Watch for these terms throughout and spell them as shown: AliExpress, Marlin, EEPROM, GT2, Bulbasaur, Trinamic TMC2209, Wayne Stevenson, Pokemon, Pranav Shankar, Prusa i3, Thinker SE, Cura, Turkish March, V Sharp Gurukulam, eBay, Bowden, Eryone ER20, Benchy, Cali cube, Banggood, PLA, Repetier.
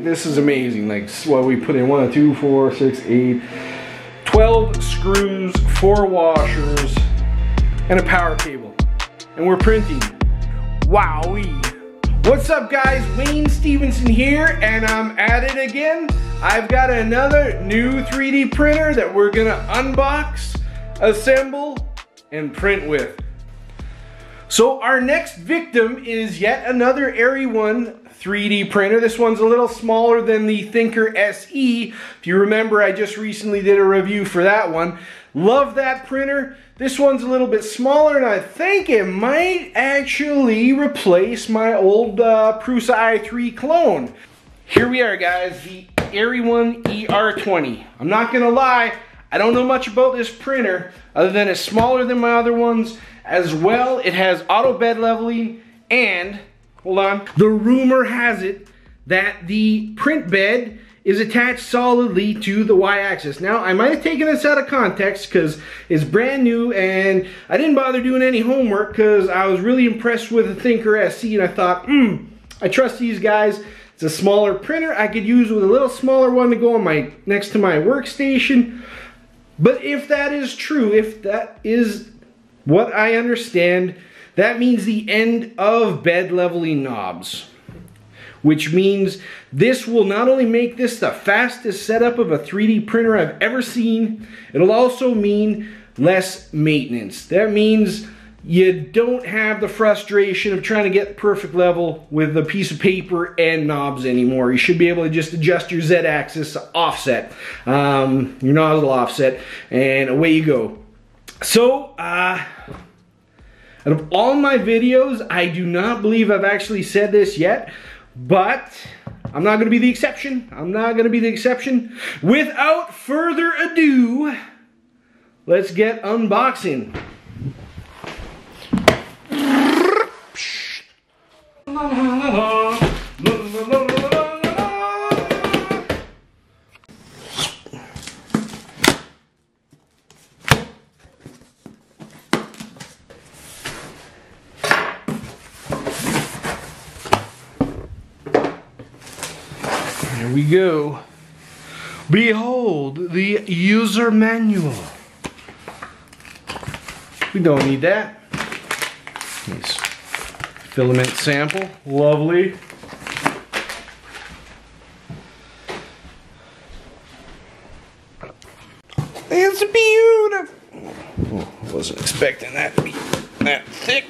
This is amazing, like what we put in 1, 2, 4, 6, 8, 12 screws, 4 washers, and a power cable. And we're printing. Wowee. What's up guys, Wayne Stevenson here, and I'm at it again. I've got another new 3D printer that we're gonna unbox, assemble, and print with. So our next victim is yet another Eryone 3D printer. This one's a little smaller than the Thinker SE. If you remember, I just recently did a review for that one. Love that printer. This one's a little bit smaller, and I think it might actually replace my old Prusa i3 clone. Here we are, guys, the Eryone ER20. I'm not gonna lie, I don't know much about this printer other than it's smaller than my other ones. As well, it has auto bed leveling, and hold on. The rumor has it that the print bed is attached solidly to the y-axis. Now, I might have taken this out of context because it's brand new and I didn't bother doing any homework because I was really impressed with the Thinker SE and I thought, I trust these guys. It's a smaller printer I could use with a little smaller one to go on next to my workstation. But if that is true, if that is what I understand, that means the end of bed leveling knobs, which means this will not only make this the fastest setup of a 3D printer I've ever seen, it'll also mean less maintenance. That means you don't have the frustration of trying to get the perfect level with a piece of paper and knobs anymore. You should be able to just adjust your z-axis offset, your nozzle offset, and away you go. So, out of all my videos, I do not believe I've actually said this yet, but I'm not gonna be the exception. I'm not gonna be the exception. Without further ado, let's get unboxing. Here we go. Behold the user manual. We don't need that. Nice filament sample. Lovely. It's beautiful. Oh, I wasn't expecting that to be that thick.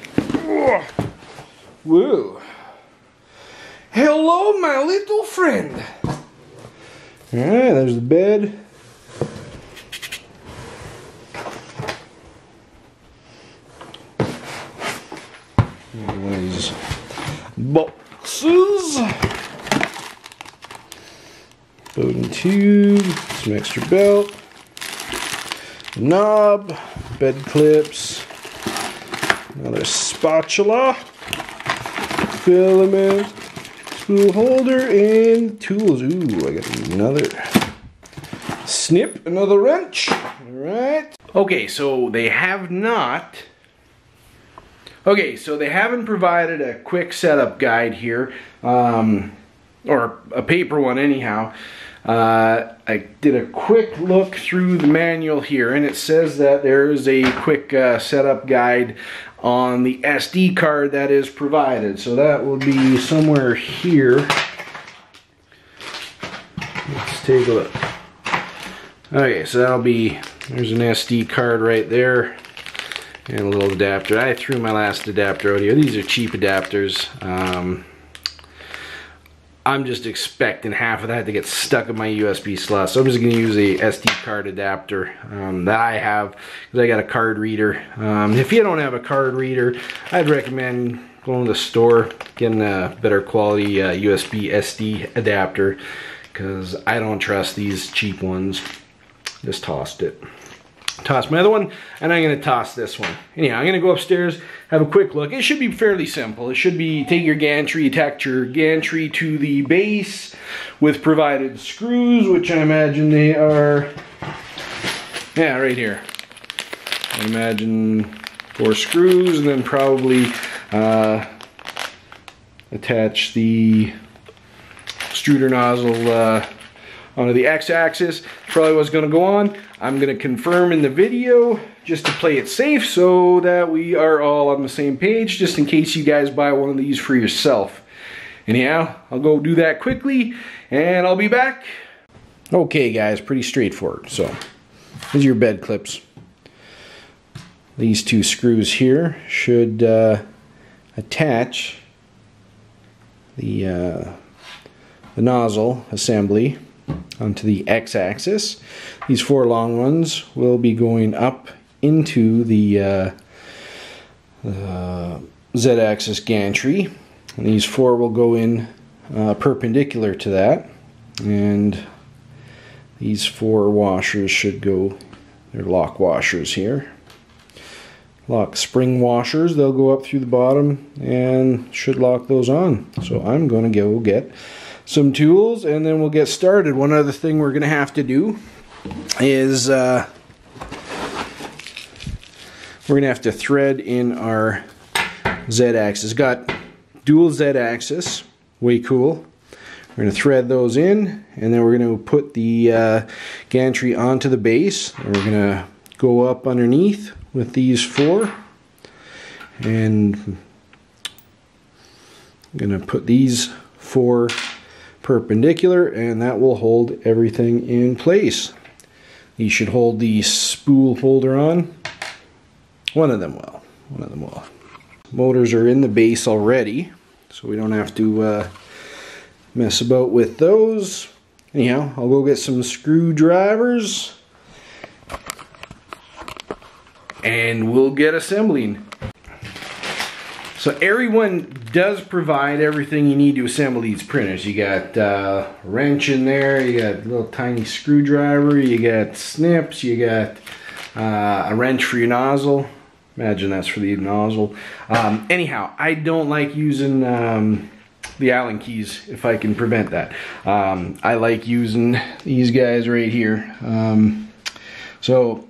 Whoa. Hello, my little friend. All right, there's the bed. One of these boxes. Bowden tube, some extra belt, knob, bed clips, another spatula, filament, spool holder, and tools. Ooh, I got another snip, another wrench. All right. Okay, so they have not. Okay, so they haven't provided a quick setup guide here, or a paper one anyhow. I did a quick look through the manual here, and it says that there is a quick setup guide on the SD card that is provided. So that will be somewhere here. Let's take a look. Okay, so that'll be, there's an SD card right there and a little adapter. I threw my last adapter out here. These are cheap adapters. I'm just expecting half of that to get stuck in my USB slot, so I'm just gonna use a SD card adapter that I have, because I got a card reader. If you don't have a card reader, I'd recommend going to the store, getting a better quality USB SD adapter, because I don't trust these cheap ones. Just tossed it. Toss my other one, and I'm gonna toss this one. Anyhow, I'm gonna go upstairs, have a quick look. It should be fairly simple. It should be take your gantry, attach your gantry to the base with provided screws, which I imagine they are, yeah, right here. I imagine 4 screws, and then probably attach the extruder nozzle onto the x-axis. Probably what's going to go on. I'm going to confirm in the video just to play it safe so that we are all on the same page, just in case you guys buy one of these for yourself. Anyhow, I'll go do that quickly and I'll be back. Okay guys, pretty straightforward. So these are your bed clips. These two screws here should attach the nozzle assembly onto the x-axis. These four long ones will be going up into the z-axis gantry, and these four will go in perpendicular to that, and these four washers should go, they're lock washers here, lock spring washers, they'll go up through the bottom and should lock those on. So I'm going to go get some tools and then we'll get started. One other thing we're going to have to do is we're going to have to thread in our z-axis. Got dual z-axis, way cool. We're going to thread those in and then we're going to put the gantry onto the base. And we're going to go up underneath with these four, and I'm going to put these four perpendicular, and that will hold everything in place. You should hold the spool holder on. One of them will. One of them will. Motors are in the base already, so we don't have to mess about with those. Anyhow, I'll go get some screwdrivers and we'll get assembling. So Eryone does provide everything you need to assemble these printers. You got a wrench in there, you got a little tiny screwdriver, you got snips, you got a wrench for your nozzle. Imagine that's for the nozzle. Anyhow, I don't like using the Allen keys if I can prevent that. I like using these guys right here. So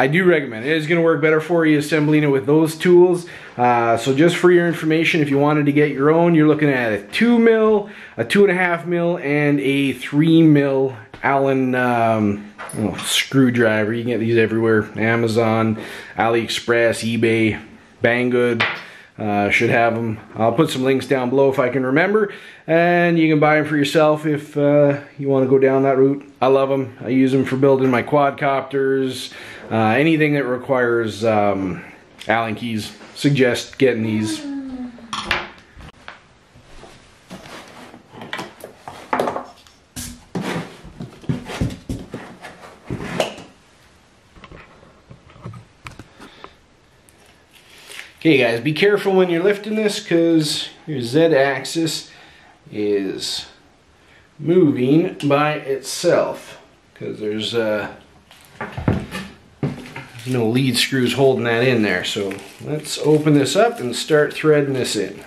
I do recommend it. It's going to work better for you assembling it with those tools. So just for your information, if you wanted to get your own, you're looking at a 2mm, a 2.5mm, and a 3mm Allen screwdriver. You can get these everywhere. Amazon, AliExpress, eBay, Banggood should have them. I'll put some links down below if I can remember, and you can buy them for yourself if you want to go down that route. I love them. I use them for building my quadcopters. Anything that requires Allen keys, suggest getting these. Okay guys, be careful when you're lifting this because your z-axis is moving by itself because there's no lead screws holding that in there. So let's open this up and start threading this in.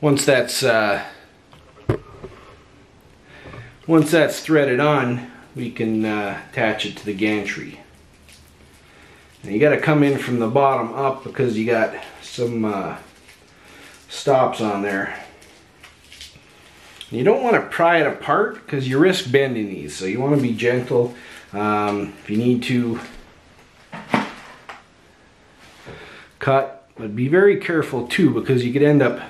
Once that's threaded on, we can attach it to the gantry. Now you got to come in from the bottom up because you got some stops on there. You don't want to pry it apart because you risk bending these, so you want to be gentle. If you need to cut, but be very careful too because you could end up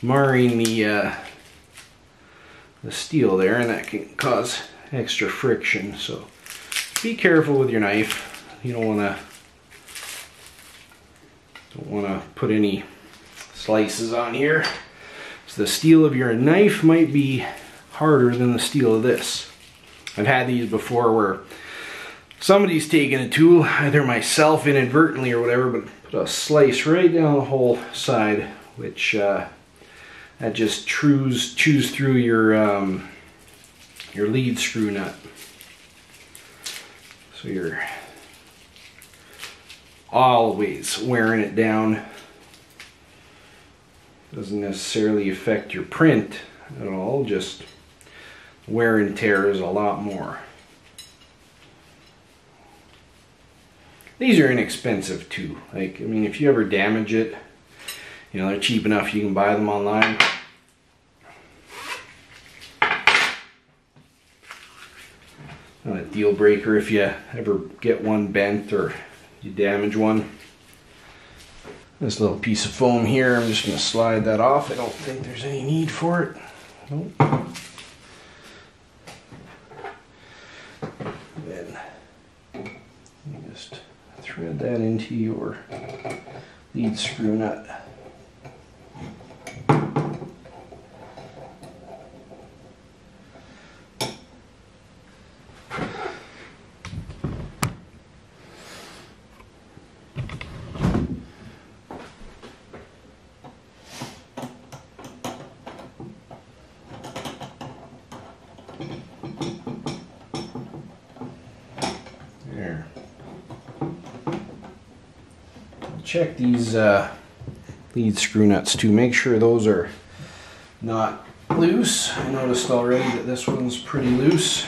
marring the steel there, and that can cause extra friction. So be careful with your knife. You don't want to put any slices on here. So the steel of your knife might be harder than the steel of this. I've had these before where somebody's taken a tool, either myself inadvertently or whatever, but put a slice right down the whole side, which that just chews through your lead screw nut. So you're always wearing it down. Doesn't necessarily affect your print at all, just wear and tear is a lot more. These are inexpensive too. Like, I mean, if you ever damage it, you know, they're cheap enough you can buy them online. Not a deal breaker if you ever get one bent or you damage one. This little piece of foam here, I'm just going to slide that off. I don't think there's any need for it. Nope. Then you just thread that into your lead screw nut. Check these lead screw nuts too. Make sure those are not loose. I noticed already that this one's pretty loose.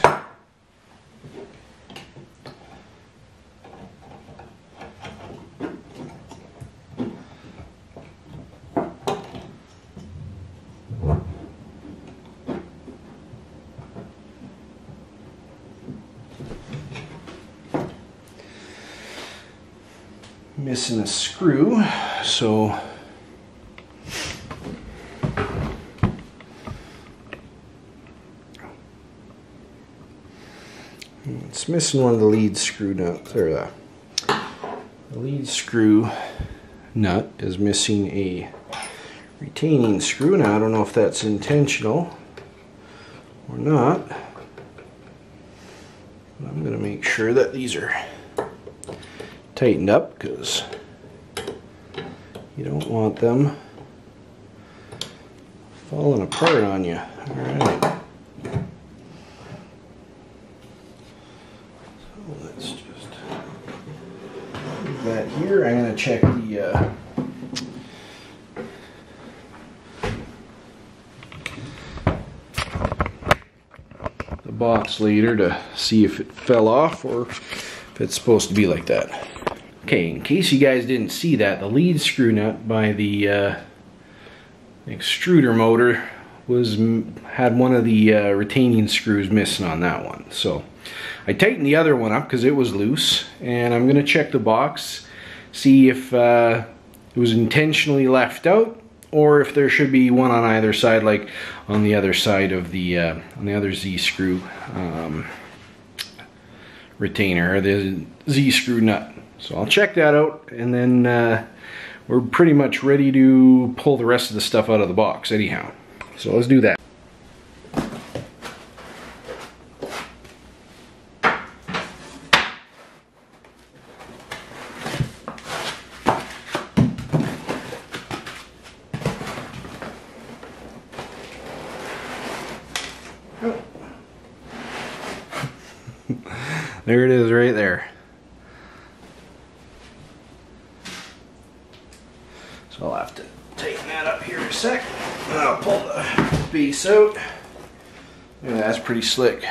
Missing a screw, so it's missing one of the lead screw nuts, or the lead screw nut is missing a retaining screw. Now I don't know if that's intentional or not, but I'm gonna make sure that these are tightened up, because you don't want them falling apart on you. All right. So let's just leave that here. I'm going to check the box later to see if it fell off or if it's supposed to be like that. Okay, in case you guys didn't see that, the lead screw nut by the extruder motor had one of the retaining screws missing on that one. So I tightened the other one up because it was loose, and I'm going to check the box, see if it was intentionally left out, or if there should be one on either side, like on the other side of the on the other Z screw retainer, or the Z screw nut. So I'll check that out, and then we're pretty much ready to pull the rest of the stuff out of the box anyhow. So let's do that. Oh. There it is right there. So I'll have to tighten that up here in a sec, and I'll pull the base out. Yeah, that's pretty slick.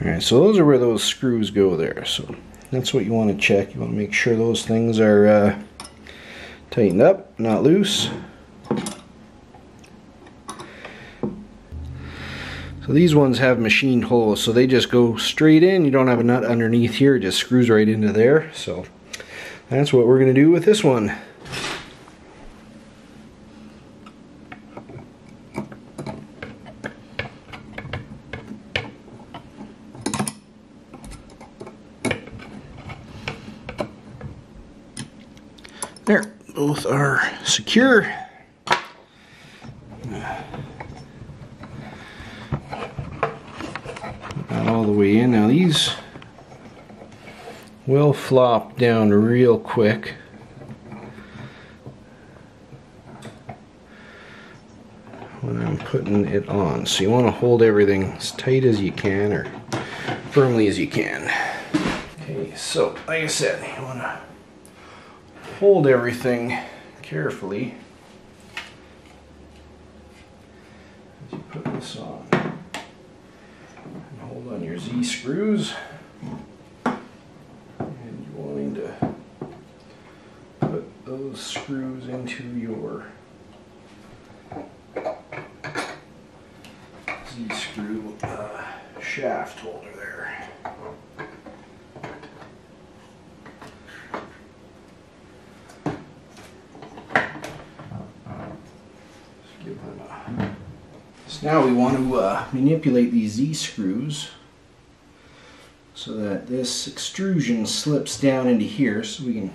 Alright, so those are where those screws go there. So that's what you want to check. You want to make sure those things are tightened up, not loose. So these ones have machined holes, so they just go straight in. You don't have a nut underneath here, it just screws right into there. So that's what we're going to do with this one. There, both are secure. All the way in. Now these will flop down real quick. When I'm putting it on. So you want to hold everything as tight as you can, or firmly as you can. Okay, so like I said, you want to hold everything carefully as you put this on. And hold on your Z screws. And you're wanting to put those screws into your Z screw shaft holder there. So now we want to manipulate these Z screws so that this extrusion slips down into here, so we can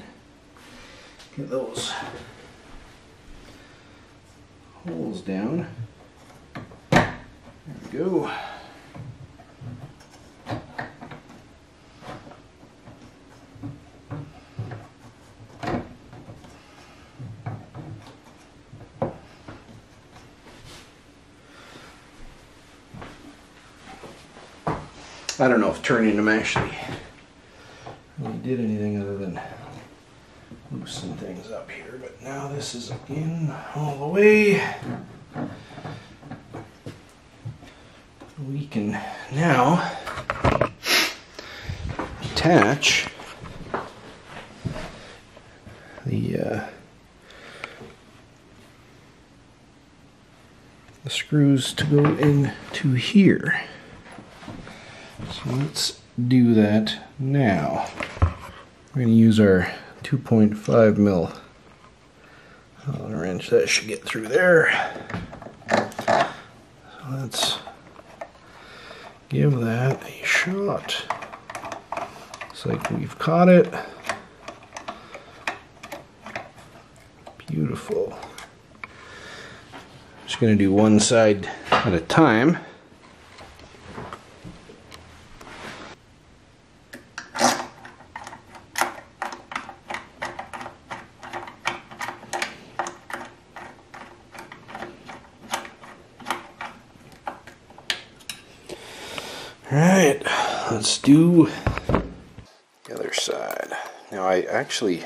get those holes down. There we go. I don't know if turning them actually really did anything other than loosen things up here, but now this is in all the way. We can now attach the screws to go into here. So let's do that now. We're going to use our 2.5 mil wrench. That should get through there. So let's give that a shot. Looks like we've caught it. Beautiful. I'm just going to do one side at a time. Alright, let's do the other side. Now I actually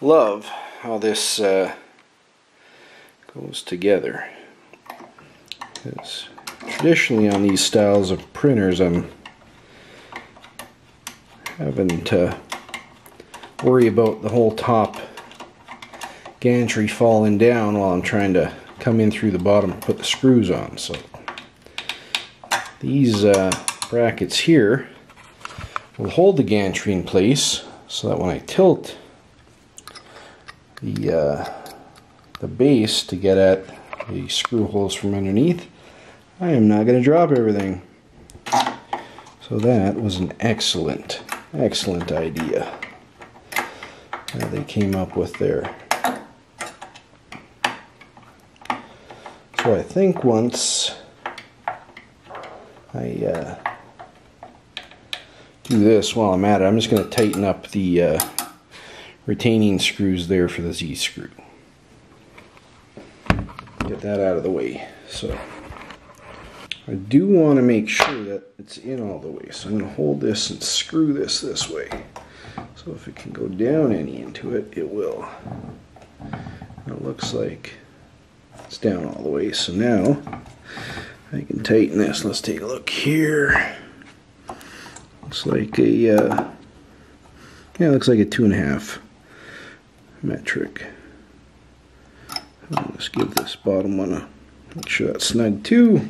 love how this goes together, because traditionally on these styles of printers I'm having to worry about the whole top gantry falling down while I'm trying to come in through the bottom and put the screws on. So these brackets here will hold the gantry in place, so that when I tilt the base to get at the screw holes from underneath, I am not going to drop everything. So that was an excellent, excellent idea that they came up with there. So I think once I do this while I'm at it, I'm just going to tighten up the retaining screws there for the Z screw. Get that out of the way. So I do want to make sure that it's in all the way. So I'm going to hold this and screw this way. So if it can go down any into it, it will. And it looks like it's down all the way. So now I can tighten this. Let's take a look here. Looks like a looks like a 2.5 metric. Let's give this bottom one a make sure that's snug too.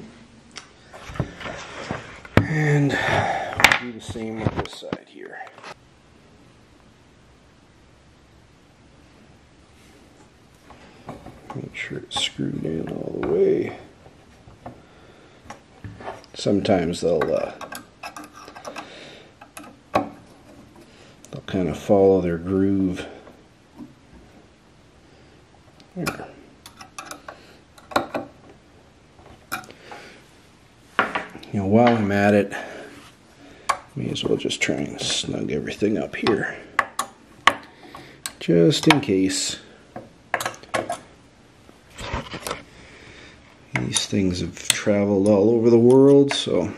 And we'll do the same with this side here. Make sure it's screwed in all the way. Sometimes they'll kind of follow their groove. There. You know, while I'm at it, may as well just try and snug everything up here, just in case. These things have traveled all over the world, so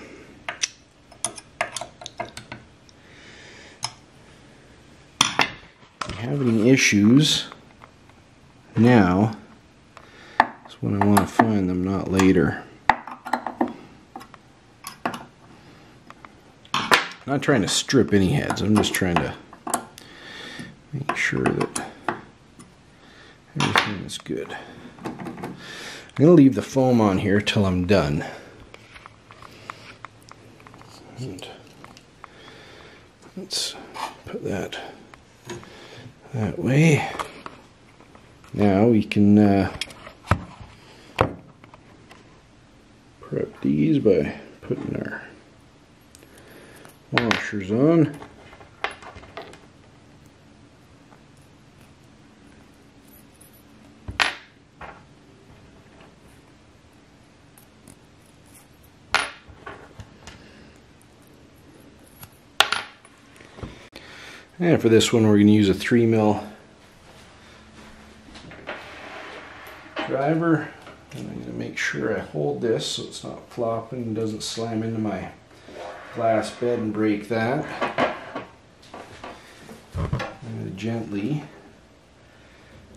we have having issues now is when I want to find them, not later. I'm not trying to strip any heads, I'm just trying to make sure that everything is good. I'm going to leave the foam on here till I'm done. And let's put that that way. Now we can prep these by putting our washers on. And for this one, we're going to use a 3mm driver. And I'm going to make sure I hold this so it's not flopping and doesn't slam into my glass bed and break that. I'm going to gently,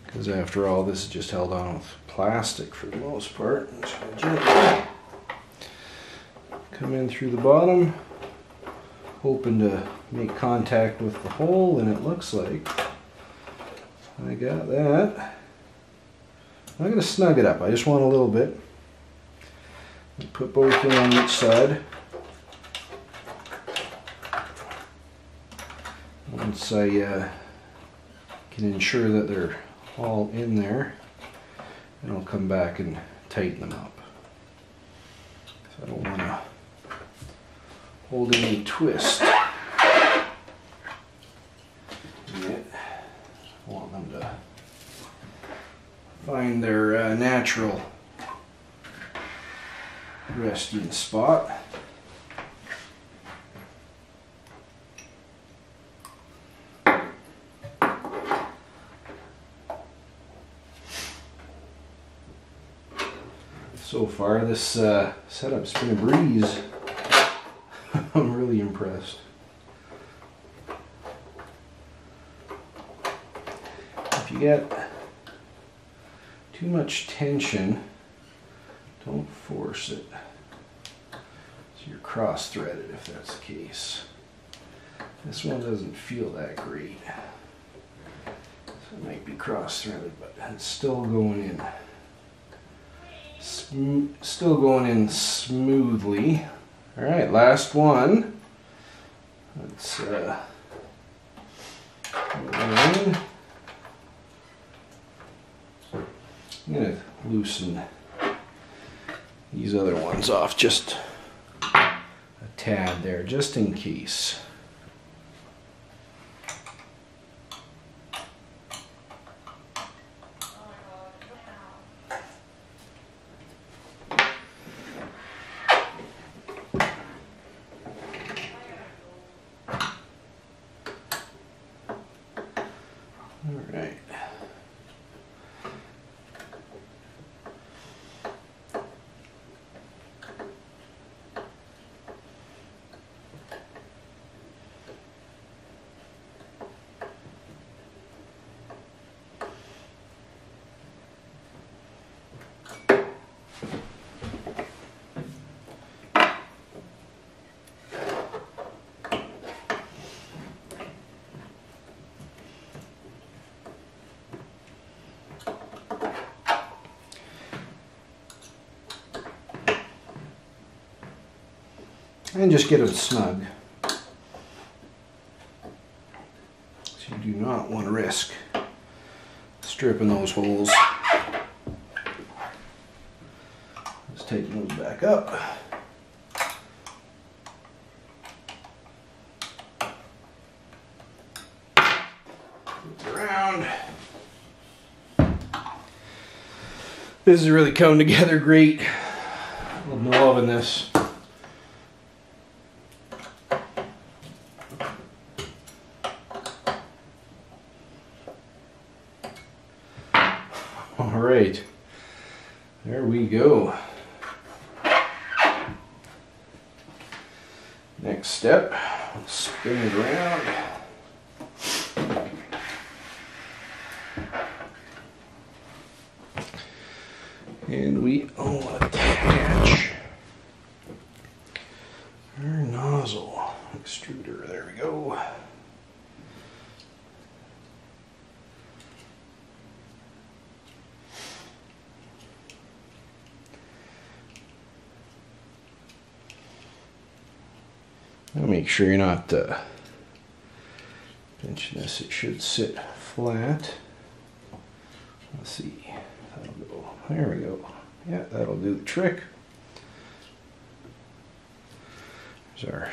because after all, this is just held on with plastic for the most part. So gently come in through the bottom, hoping to make contact with the hole, and it looks like I got that. I'm going to snug it up. I just want a little bit. Put both in on each side. Once I can ensure that they're all in there, then I'll come back and tighten them up. So I don't want to hold any twist. Find their natural resting spot. So far, this setup's been a breeze. I'm really impressed. If you get too much tension, don't force it. So you're cross-threaded if that's the case. This one doesn't feel that great. So it might be cross-threaded, but it's still going in. Still going in smoothly. All right, last one. Let's go in. I'm going to loosen these other ones off just a tad there, just in case. And just get them snug. So you do not want to risk stripping those holes. Let's take those back up. Look around. This is really coming together great. I'm loving this. Alright, there we go. Next step, spin it around. And we will attach our nozzle extruder. There we go. Now make sure you're not pinching this. It should sit flat. Let's see. That'll go. There we go. Yeah, that'll do the trick. There's our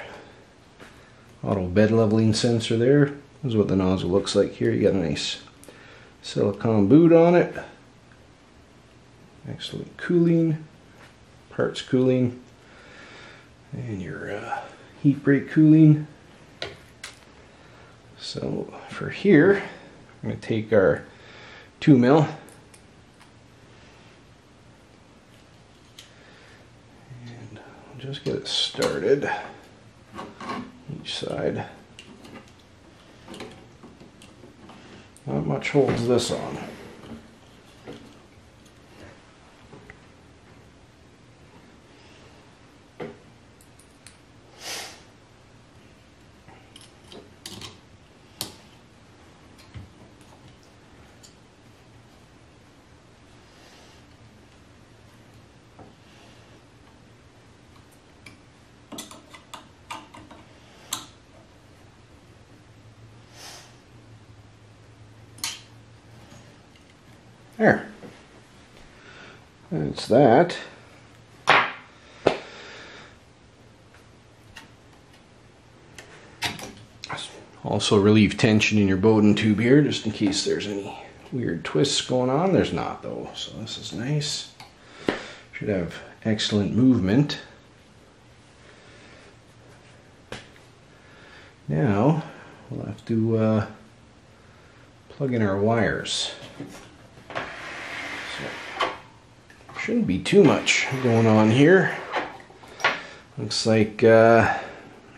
auto bed leveling sensor there. This is what the nozzle looks like here. You got a nice silicone boot on it. Excellent cooling. Parts cooling. And your heat break cooling. So for here, I'm going to take our 2 mil. And I'll just get it started. Each side. Not much holds this on. There. That's that. Also relieve tension in your Bowden tube here, just in case there's any weird twists going on. There's not though, so this is nice. Should have excellent movement. Now we'll have to plug in our wires. Shouldn't be too much going on here. Looks like, yeah,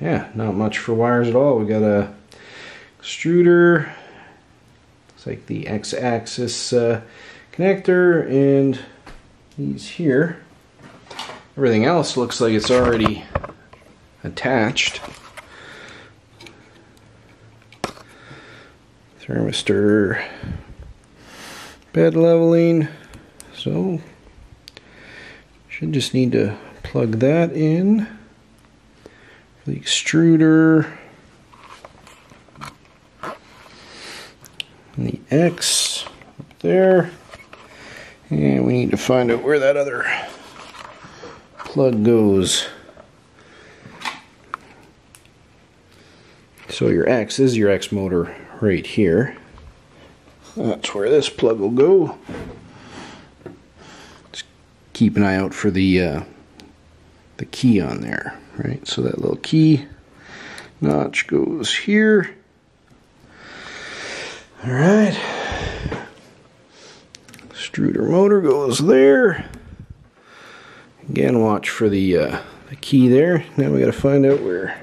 not much for wires at all. We got a extruder, looks like the X-axis connector, and these here. Everything else looks like it's already attached. Thermistor, bed leveling, so. Should just need to plug that in. The extruder. And the X up there. And we need to find out where that other plug goes. So your X is your X motor right here. That's where this plug will go. Keep an eye out for the key on there, right? So that little key notch goes here. All right. Extruder motor goes there. Again, watch for the key there. Now we got to find out where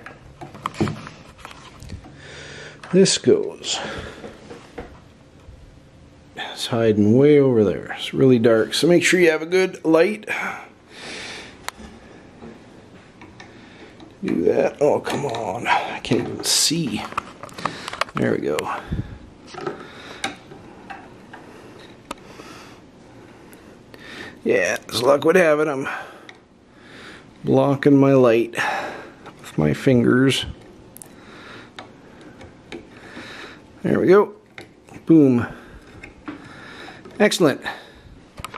this goes. It's hiding way over there. It's really dark, so make sure you have a good light. Do that. Oh, come on. I can't even see. There we go. Yeah, as luck would have it, I'm blocking my light with my fingers. There we go. Boom. Excellent. All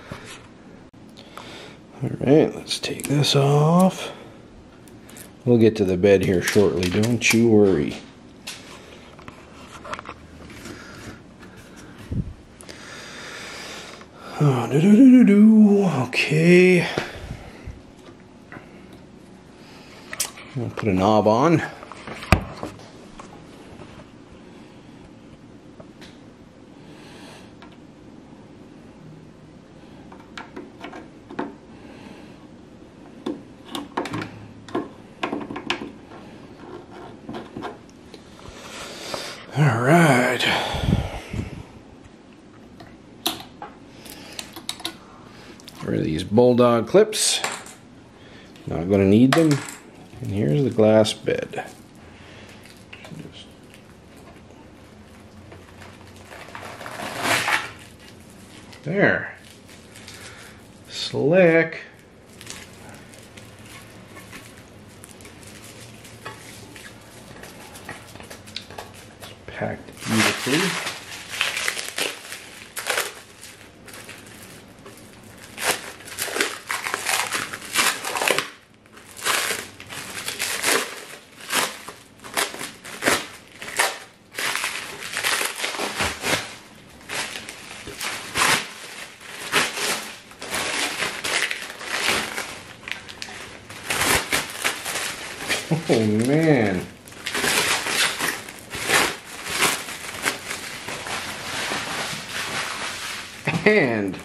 right, let's take this off. We'll get to the bed here shortly, don't you worry. Oh, okay. I'm gonna put a knob on. Alright. Get rid of these bulldog clips. Not going to need them. And here's the glass bed. There. Slick. It's packed beautifully. Oh man. And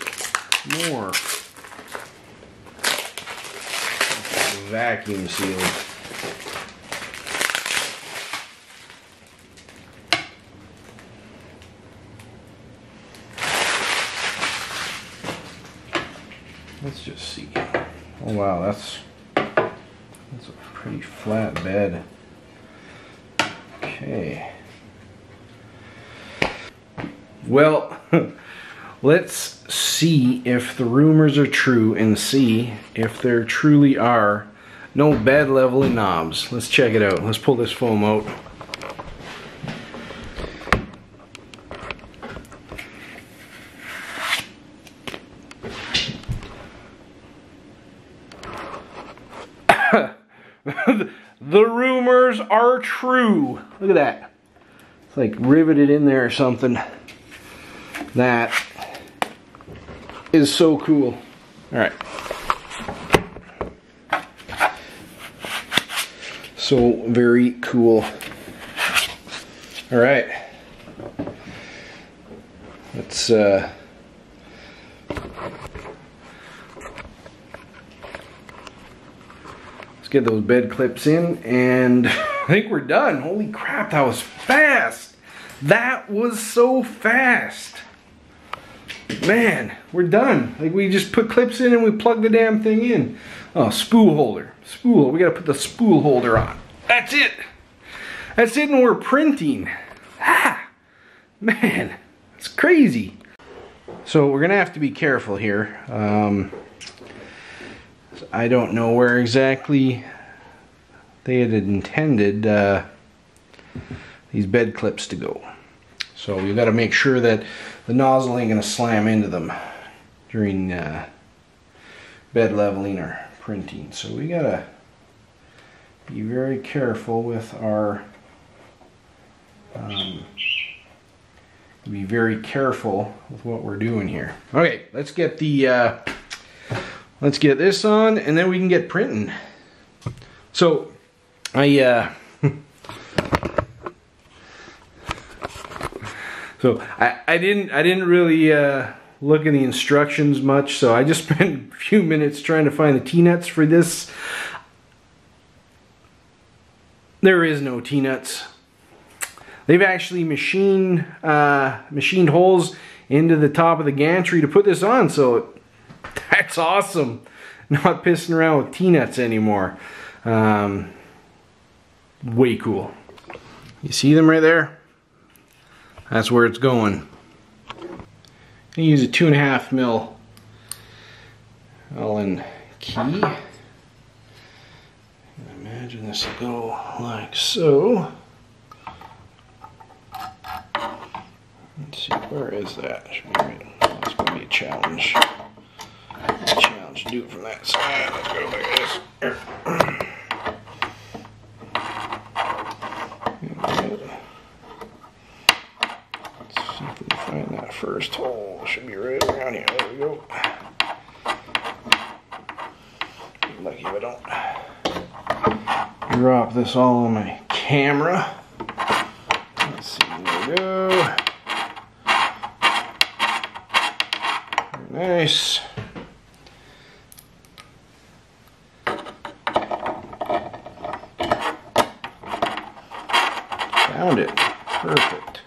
more. Vacuum sealed. Let's just see. Oh wow, that's a pretty flat bed. Okay. Well, let's see if the rumors are true and see if there truly are no bed leveling knobs. Let's check it out. Let's pull this foam out. The rumors are true. Look at that. It's like riveted in there or something. That is so cool. Alright. So very cool. Alright. Let's get those bed clips in, and I think we're done. Holy crap, that was fast. That was so fast. Man, we're done. Like, we just put clips in and we plug the damn thing in. Oh, spool holder. Spool. We gotta put the spool holder on. That's it. That's it, and we're printing. Ah, man, it's crazy. So we're gonna have to be careful here. I don't know where exactly they had intended these bed clips to go. So you've got to make sure that the nozzle ain't going to slam into them during bed leveling or printing. So we got to be very careful with our be very careful with what we're doing here. Okay, let's get the let's get this on, and then we can get printing. So, I didn't really look at the instructions much, so I just spent a few minutes trying to find the T-nuts for this. There is no T-nuts. They've actually machined holes into the top of the gantry to put this on, so that's awesome. Not pissing around with T-nuts anymore. Way cool. You see them right there? That's where it's going. I'm gonna use a 2.5 mil Allen key. Imagine this will go like so. Let's see, where is that? Should be right. That's gonna be a challenge. Do it from that side. Let's go like this. Let's see if we can find that first hole. Should be right around here. There we go. I'm lucky if I don't drop this all on my camera. Let's see. There we go. Very nice. Found it. Perfect.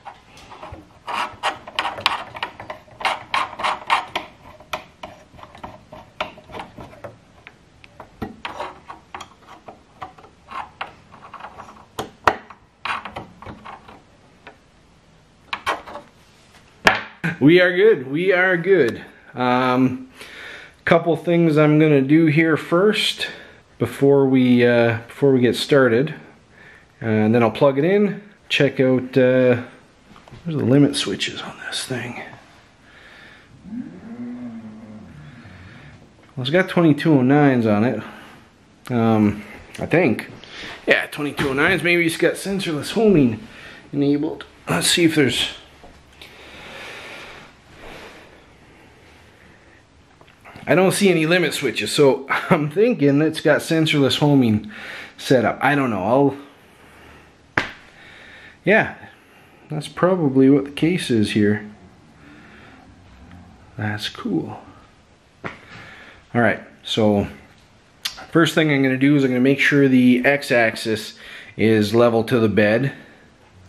We are good. We are good. Couple things I'm gonna do here first before we get started, and then I'll plug it in. Check out there's the limit switches on this thing. Well, it's got 2209s on it. I think. Yeah, 2209s. Maybe it's got sensorless homing enabled. Let's see if there's. I don't see any limit switches, so I'm thinking it's got sensorless homing set up. I don't know. Yeah, that's probably what the case is here. That's cool. All right, so first thing I'm going to do is I'm going to make sure the x-axis is level to the bed.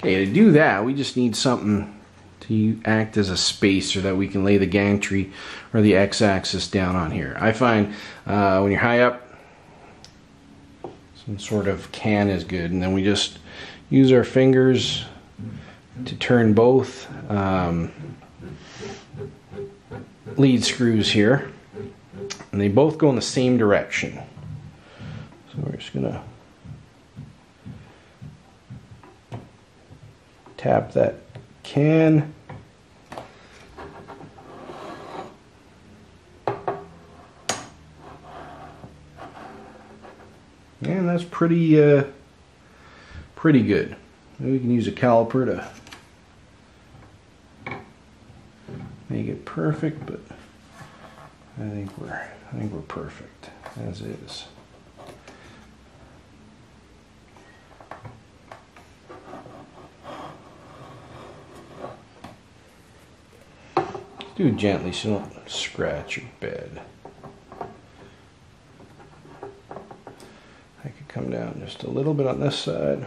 Okay, to do that, we just need something to act as a spacer that we can lay the gantry or the x-axis down on here. I find when you're high up, some sort of can is good, and then we just use our fingers to turn both lead screws here, and they both go in the same direction. So we're just gonna tap that can. And that's pretty good. We can use a caliper to make it perfect, but I think we're perfect as is. Do it gently so you don't scratch your bed. I could come down just a little bit on this side.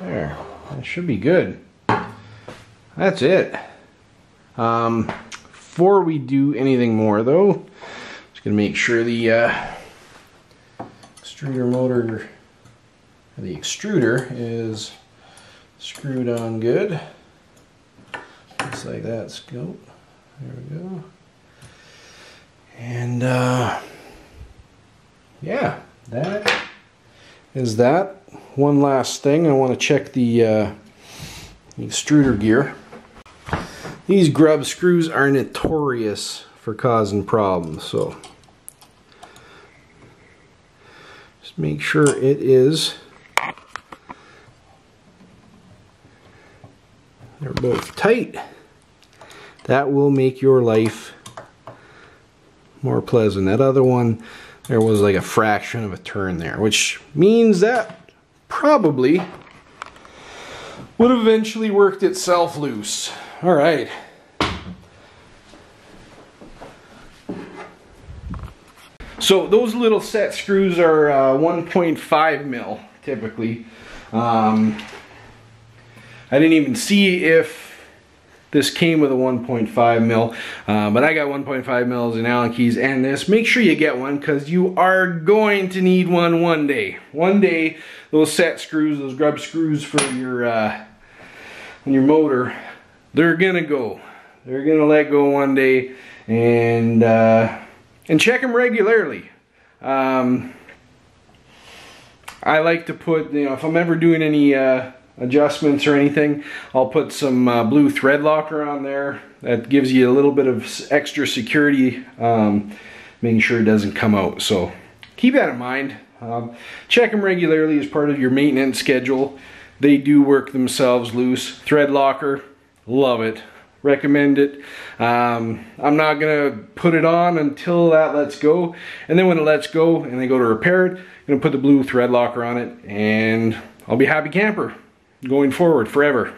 There, that should be good. That's it. Before we do anything more though, I'm just gonna make sure the extruder motor, or the extruder, is screwed on good. Just like that, scope. There we go. And yeah, that is that. One last thing, I want to check the extruder gear. These grub screws are notorious for causing problems, so just make sure it is. They're both tight. That will make your life more pleasant. That other one, there was like a fraction of a turn there, which means that probably would have eventually worked itself loose. All right. So those little set screws are 1.5 mil typically. I didn't even see if this came with a 1.5 mil, but I got 1.5 mils in Allen keys and this. Make sure you get one because you are going to need one day. One day, those set screws, those grub screws for your motor, they're gonna go. They're gonna let go one day, and check them regularly. I like to put, you know, if I'm ever doing any adjustments or anything, I'll put some blue thread locker on there. That gives you a little bit of extra security, making sure it doesn't come out. So keep that in mind. Check them regularly as part of your maintenance schedule. They do work themselves loose. Thread locker, love it. Recommend it. I'm not gonna put it on until that lets go, and then when it lets go and they go to repair it, I'm gonna put the blue thread locker on it, and I'll be happy camper going forward forever.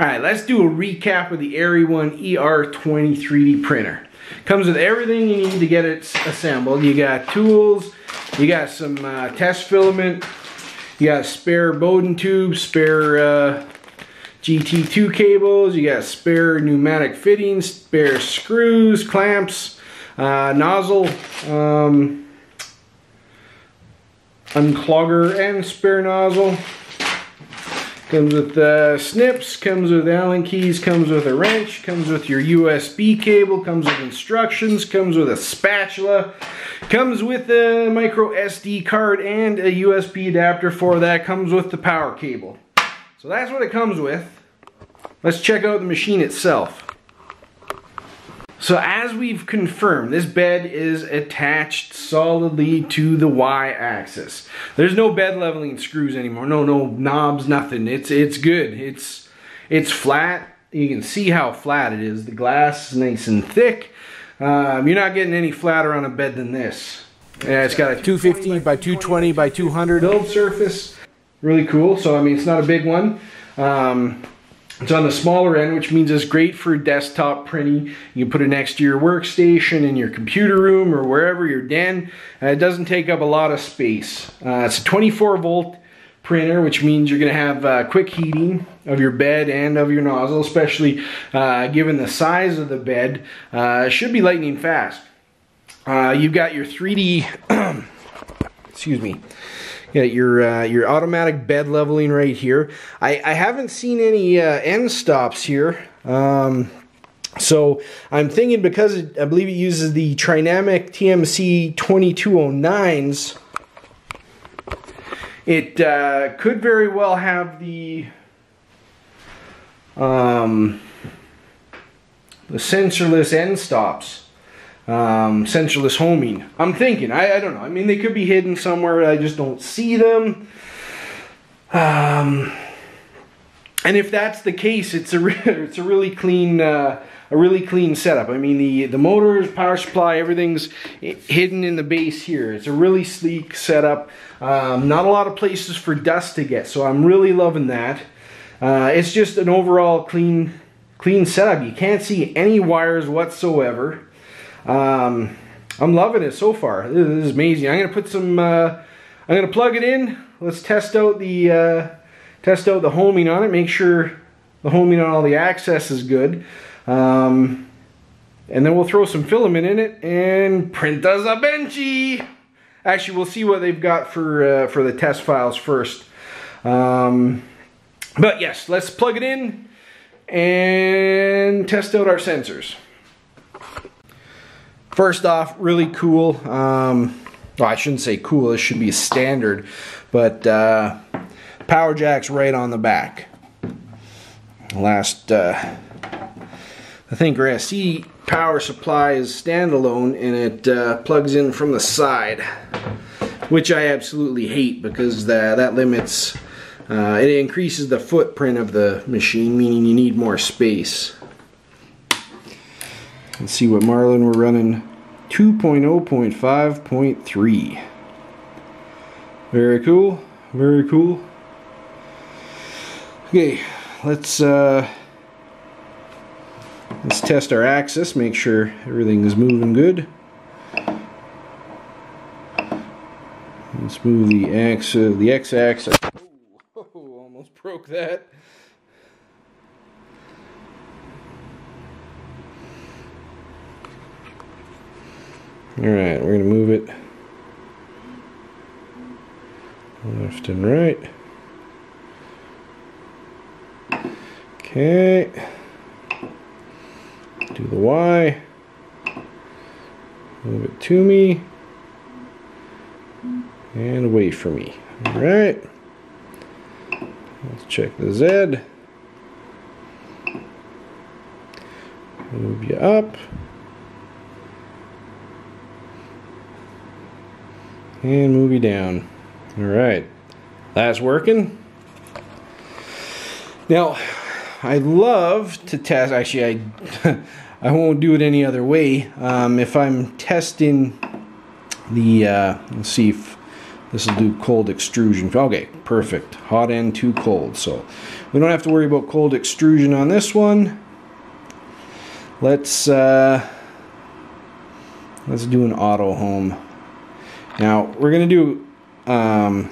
All right, let's do a recap of the Eryone ER20 3D printer. Comes with everything you need to get it assembled. You got tools, you got some test filament, you got spare Bowden tubes, spare GT2 cables, you got spare pneumatic fittings, spare screws, clamps, nozzle, unclogger and spare nozzle. Comes with snips, comes with Allen keys, comes with a wrench, comes with your USB cable, comes with instructions, comes with a spatula, comes with a micro SD card and a USB adapter for that, comes with the power cable. So that's what it comes with. Let's check out the machine itself. So as we've confirmed, this bed is attached solidly to the Y-axis. There's no bed leveling screws anymore. No knobs, nothing. It's good. It's flat. You can see how flat it is. The glass is nice and thick. You're not getting any flatter on a bed than this. Yeah, it's got a 250 by 220 by 200 build surface. Really cool. So I mean, it's not a big one. It's on the smaller end, which means it's great for desktop printing. You can put it next to your workstation, in your computer room, or wherever, your den. It doesn't take up a lot of space. It's a 24-volt printer, which means you're going to have quick heating of your bed and of your nozzle, especially given the size of the bed. It should be lightning fast. You've got your 3D... excuse me. Yeah, your automatic bed leveling right here. I haven't seen any end stops here, so I'm thinking because I believe it uses the Trinamic TMC2209s, it could very well have the sensorless end stops. Sensorless homing. I'm thinking, I don't know. I mean, they could be hidden somewhere. I just don't see them. And if that's the case, it's a really clean setup. I mean, the motors, power supply, everything's hidden in the base here. It's a really sleek setup. Not a lot of places for dust to get, so I'm really loving that. It's just an overall clean setup. You can't see any wires whatsoever. I'm loving it so far. This is amazing. I'm gonna put some I'm gonna plug it in. Let's test out the homing on it, make sure the homing on all the access is good, and then we'll throw some filament in it and print us a Benchy. Actually, we'll see what they've got for the test files first, but yes, let's plug it in and test out our sensors. First off, really cool, well, I shouldn't say cool, this should be standard, but power jack's right on the back. The Thinker SE power supply is standalone and it plugs in from the side, which I absolutely hate because that limits, it increases the footprint of the machine, meaning you need more space. Let's see what Marlin we're running. 2.0.5.3. Very cool. Very cool. Okay, let's test our axis, make sure everything is moving good. Let's move the axis, the x-axis. Oh, almost broke that. Alright, we're going to move it left and right. Okay. Do the Y. Move it to me. And away from me. Alright. Let's check the Z. Move you up. And move you down. Alright, that's working. Now, I love to test, actually I won't do it any other way. If I'm testing the, let's see if this will do cold extrusion. Okay, perfect. Hot end to cold, so we don't have to worry about cold extrusion on this one. Let's do an auto home. Now we're gonna do, we're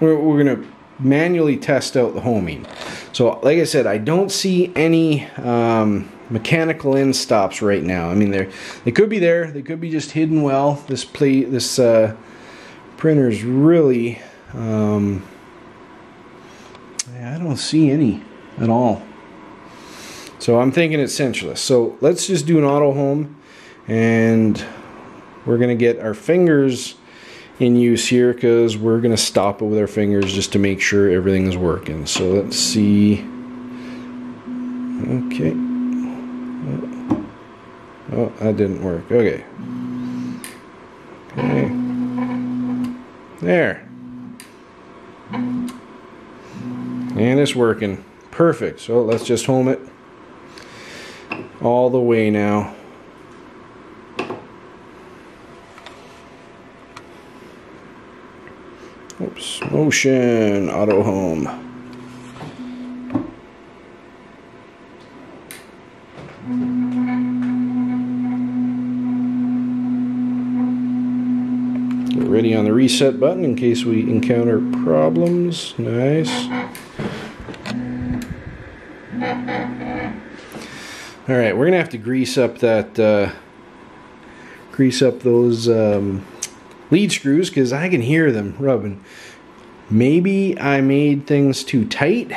gonna manually test out the homing. So like I said, I don't see any mechanical end stops right now. I mean, they could be there. They could be just hidden well. This printer's really, I don't see any at all. So I'm thinking it's centerless. So let's just do an auto home, and we're going to get our fingers in use here because we're going to stop it with our fingers just to make sure everything is working. So let's see. Okay. Oh, that didn't work. Okay. Okay. There. And it's working. Perfect. So let's just home it all the way now. Oops. Motion. Auto home. Ready on the reset button in case we encounter problems. Nice. All right, we're gonna have to grease up that, those lead screws because I can hear them rubbing. Maybe I made things too tight.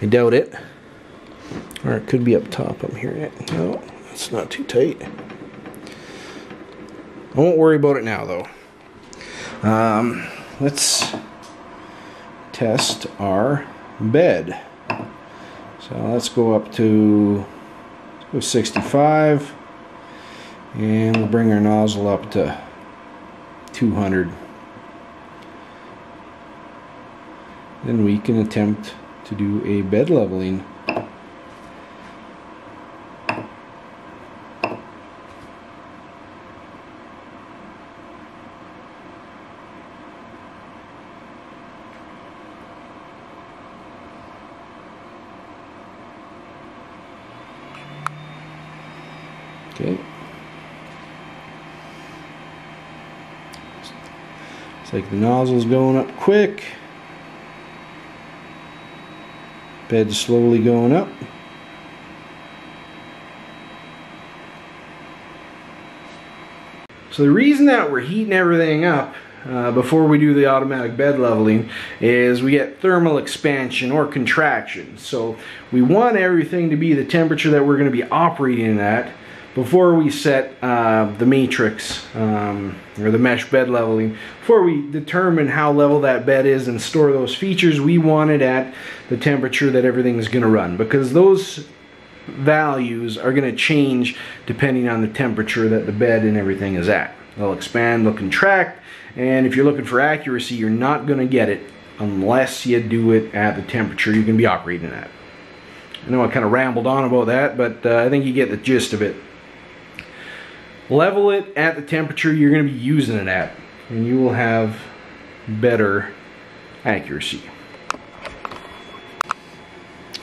I doubt it. Or it could be up top. I'm hearing it. No, it's not too tight. I won't worry about it now, though. Let's test our bed. So let's go up to 65, and we'll bring our nozzle up to 200. Then we can attempt to do a bed leveling. Okay. It's like the nozzle's going up quick. Bed's slowly going up. So the reason that we're heating everything up before we do the automatic bed leveling is we get thermal expansion or contraction. So we want everything to be the temperature that we're going to be operating at before we set the matrix or the mesh bed leveling. Before we determine how level that bed is and store those features, we want it at the temperature that everything is going to run, because those values are going to change depending on the temperature that the bed and everything is at. They'll expand, they'll contract, and if you're looking for accuracy, you're not going to get it unless you do it at the temperature you're going to be operating at. I know I kind of rambled on about that, but I think you get the gist of it. Level it at the temperature you're going to be using it at, and you will have better accuracy.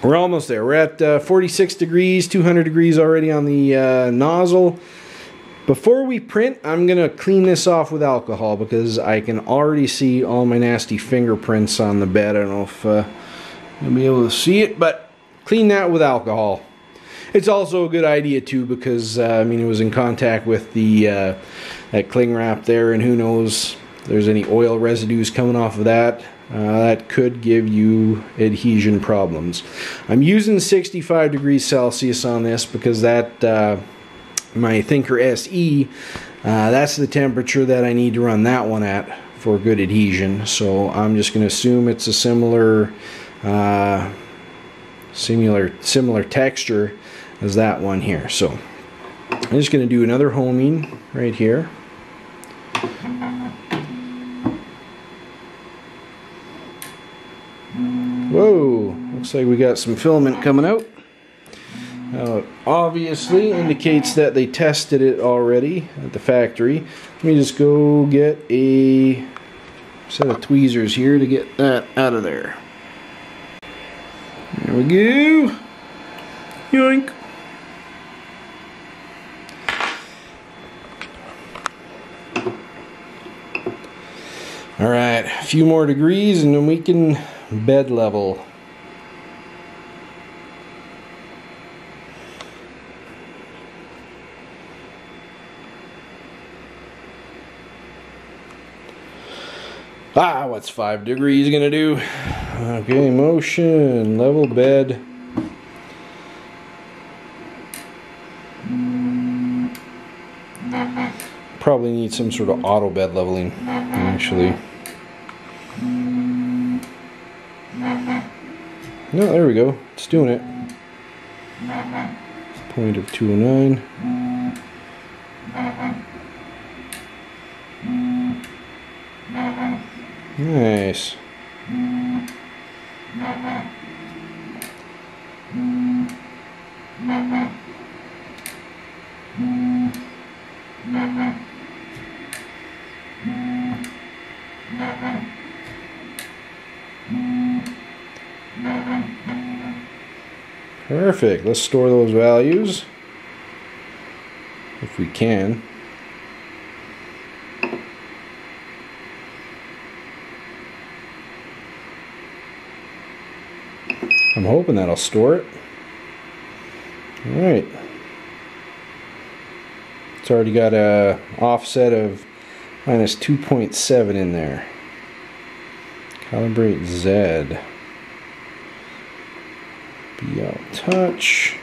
We're almost there. We're at 46 degrees, 200 degrees already on the nozzle. Before we print, I'm going to clean this off with alcohol because I can already see all my nasty fingerprints on the bed. I don't know if you'll be able to see it, but clean that with alcohol. It's also a good idea too because I mean, it was in contact with the that cling wrap there, and who knows if there's any oil residues coming off of that. That could give you adhesion problems. I'm using 65 degrees Celsius on this because that my Thinker SE, that's the temperature that I need to run that one at for good adhesion. So I'm just going to assume it's a similar texture as that one here. So I'm just going to do another homing right here. Whoa, looks like we got some filament coming out. It obviously indicates that they tested it already at the factory. Let me just go get a set of tweezers here to get that out of there. There we go. Yoink. Alright, a few more degrees and then we can bed level. Ah, what's 5 degrees gonna do? Okay, motion, level bed. Probably need some sort of auto bed leveling, actually. No, there we go. It's doing it. Point of 209. Nice. Perfect. Let's store those values if we can. I'm hoping that'll store it. All right. It's already got a offset of minus 2.7 in there. Calibrate Z. Be out touch.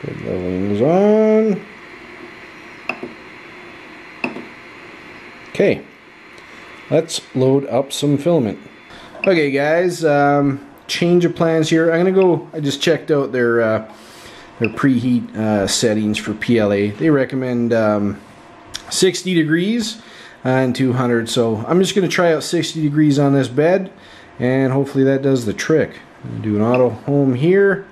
Good, leveling is on. Okay, let's load up some filament. Okay guys, change of plans here. I'm gonna go, I just checked out their preheat settings for PLA. They recommend 60 degrees and 200, so I'm just gonna try out 60 degrees on this bed and hopefully that does the trick. Do an auto home here.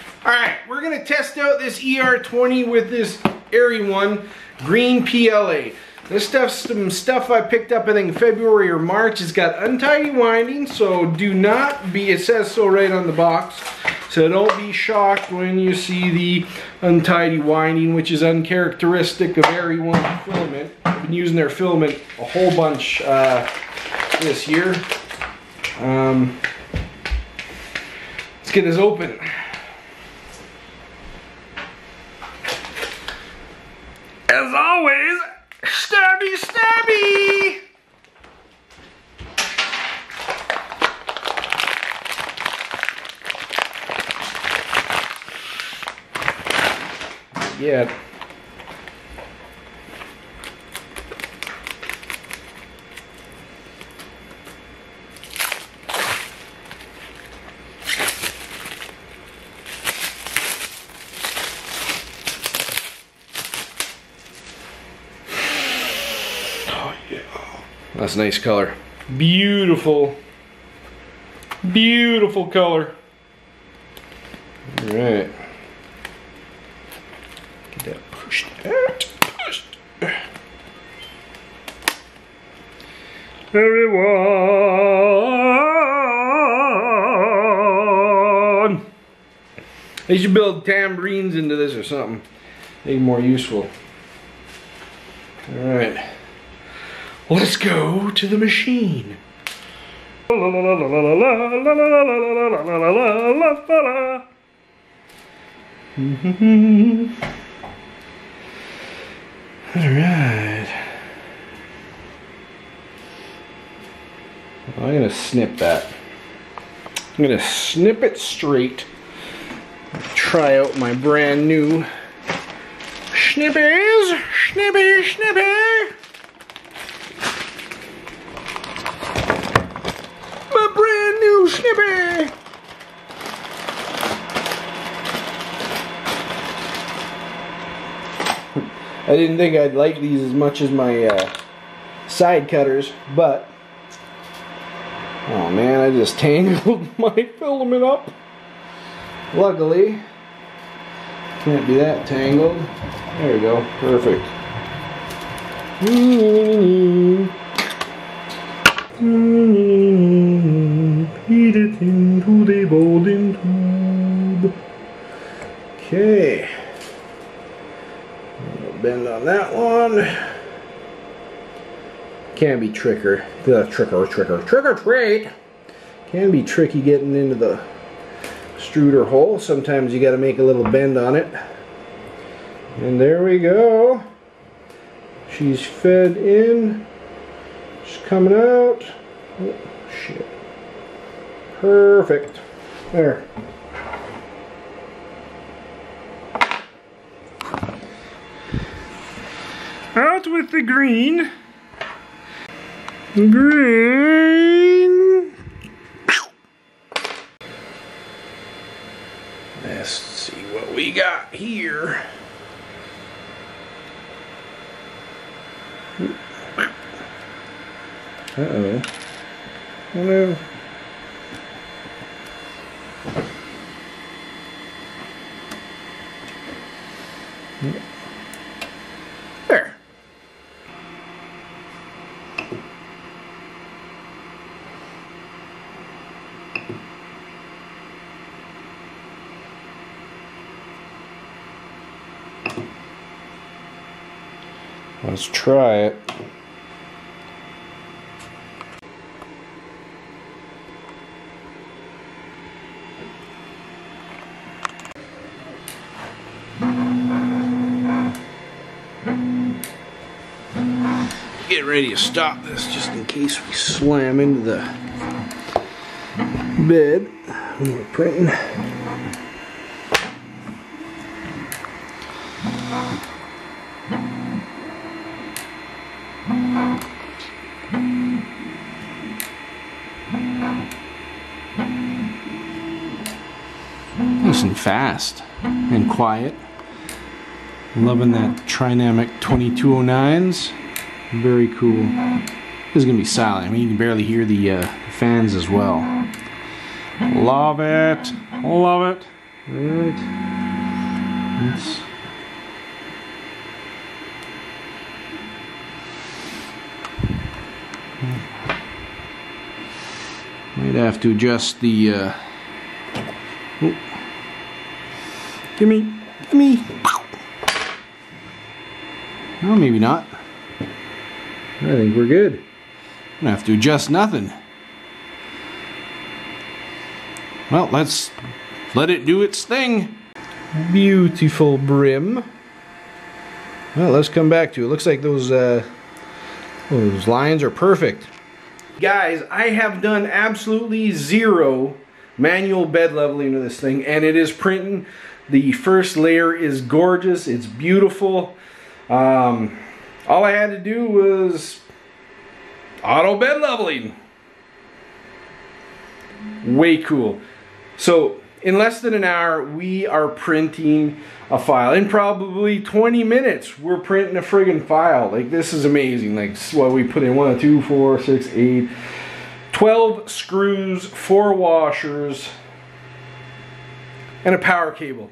All right, we're gonna test out this ER20 with this Eryone green PLA. This stuff's some stuff I picked up I think February or March. It's got untidy winding, so do not be, it says so right on the box, so don't be shocked when you see the untidy winding, which is uncharacteristic of Eryone filament. I've been using their filament a whole bunch this year. Let's get this open. As always, stabby, stabby! Yeah. That's a nice color. Beautiful. Beautiful color. Alright. Get that pushed out. Everyone! They should build tambourines into this or something. Make it more useful. Alright. Let's go to the machine. Alright. I'm gonna snip that. I'm gonna snip it straight. Try out my brand new snippies. Snippy, snippy. Brand new snippy. I didn't think I'd like these as much as my side cutters, but oh man, I just tangled my filament up. Luckily, can't be that tangled. There we go, perfect. Heat it into the golden tube. Okay. A little bend on that one. Can be tricker. Trick or treat. Can be tricky getting into the extruder hole. Sometimes you got to make a little bend on it. And there we go. She's fed in. She's coming out. Oh, shit. Perfect. There. Out with the green. Green. Let's see what we got here. Uh-oh. Oh no. There. Let's try it. Get ready to stop this just in case we slam into the bed when we're printing. Nice and fast and quiet. Loving that Trinamic 2209s. Very cool. This is gonna be silent. I mean, you can barely hear the fans as well. Love it. Love it. All right. Let's might have to adjust the. Oh. Gimme. No, maybe not. I think we're good. I don't have to adjust nothing. Well, let's let it do its thing. Beautiful brim. Well, let's come back to it. Looks like those lines are perfect. Guys, I have done absolutely zero manual bed leveling of this thing, and it is printing. The first layer is gorgeous. It's beautiful. All I had to do was auto bed leveling. Way cool. So in less than an hour, we are printing a file. In probably 20 minutes, we're printing a friggin' file. Like, this is amazing. Like, this is what we put in 12 screws, 4 washers, and a power cable.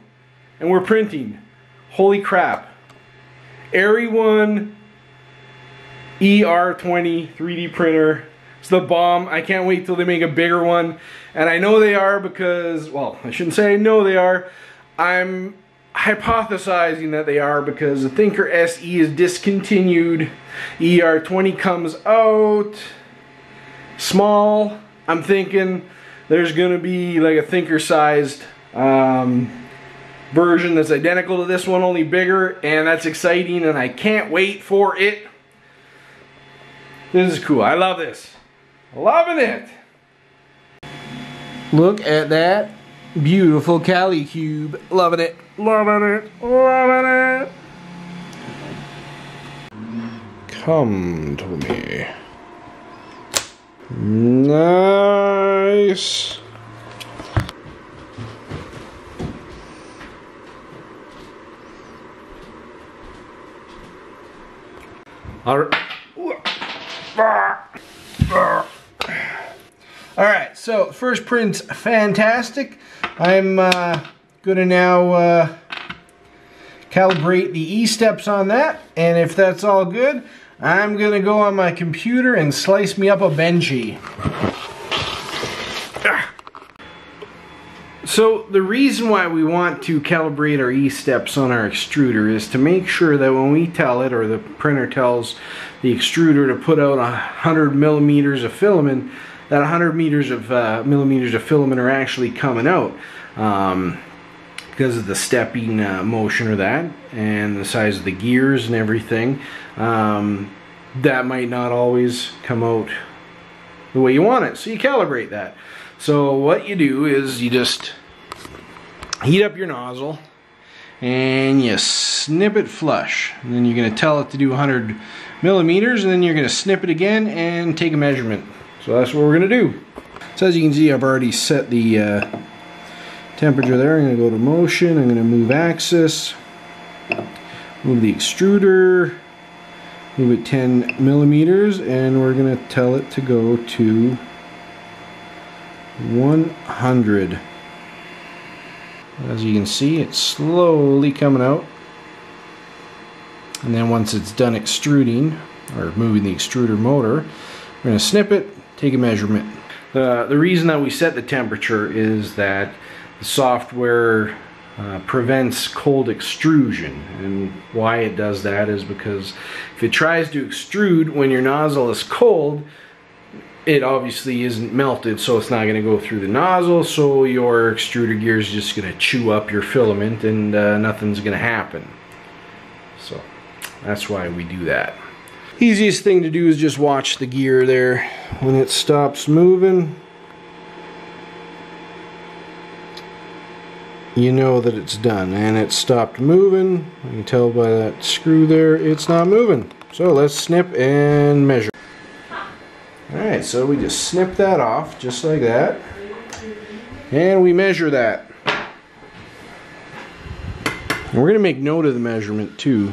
And we're printing. Holy crap. Eryone ER20 3D printer. It's the bomb. I can't wait till they make a bigger one. And I know they are because, well, I shouldn't say I know they are. I'm hypothesizing that they are because the Thinker SE is discontinued. ER20 comes out small. I'm thinking there's gonna be like a Thinker sized version that's identical to this one, only bigger, and that's exciting, and I can't wait for it. This is cool. I love this. Loving it. Look at that beautiful Cali cube. Loving it. Loving it. Loving it. Come to me. Nice. Alright, so first print's fantastic. I'm gonna now calibrate the E-steps on that, and if that's all good, I'm gonna go on my computer and slice me up a Benchy. So the reason why we want to calibrate our E-steps on our extruder is to make sure that when we tell it, or the printer tells the extruder to put out 100 millimeters of filament, that 100 millimeters of filament are actually coming out because of the stepping motion or that, and the size of the gears and everything. That might not always come out the way you want it, so you calibrate that. So what you do is you just heat up your nozzle and you snip it flush, and then you're going to tell it to do 100 millimeters, and then you're going to snip it again and take a measurement. So that's what we're going to do. So as you can see, I've already set the temperature there. I'm going to go to motion, I'm going to move axis, move the extruder, move it 10 millimeters, and we're going to tell it to go to 100. As you can see, it's slowly coming out, and then once it's done extruding or moving the extruder motor, we're going to snip it, take a measurement. The reason that we set the temperature is that the software prevents cold extrusion, and why it does that is because if it tries to extrude when your nozzle is cold, it obviously isn't melted, so it's not going to go through the nozzle, so your extruder gear is just going to chew up your filament and nothing's going to happen. So that's why we do that. Easiest thing to do is just watch the gear there. When it stops moving, you know that it's done, and it stopped moving. You can tell by that screw there, it's not moving. So let's snip and measure. Alright, so we just snip that off, just like that, and we measure that. And we're going to make note of the measurement too.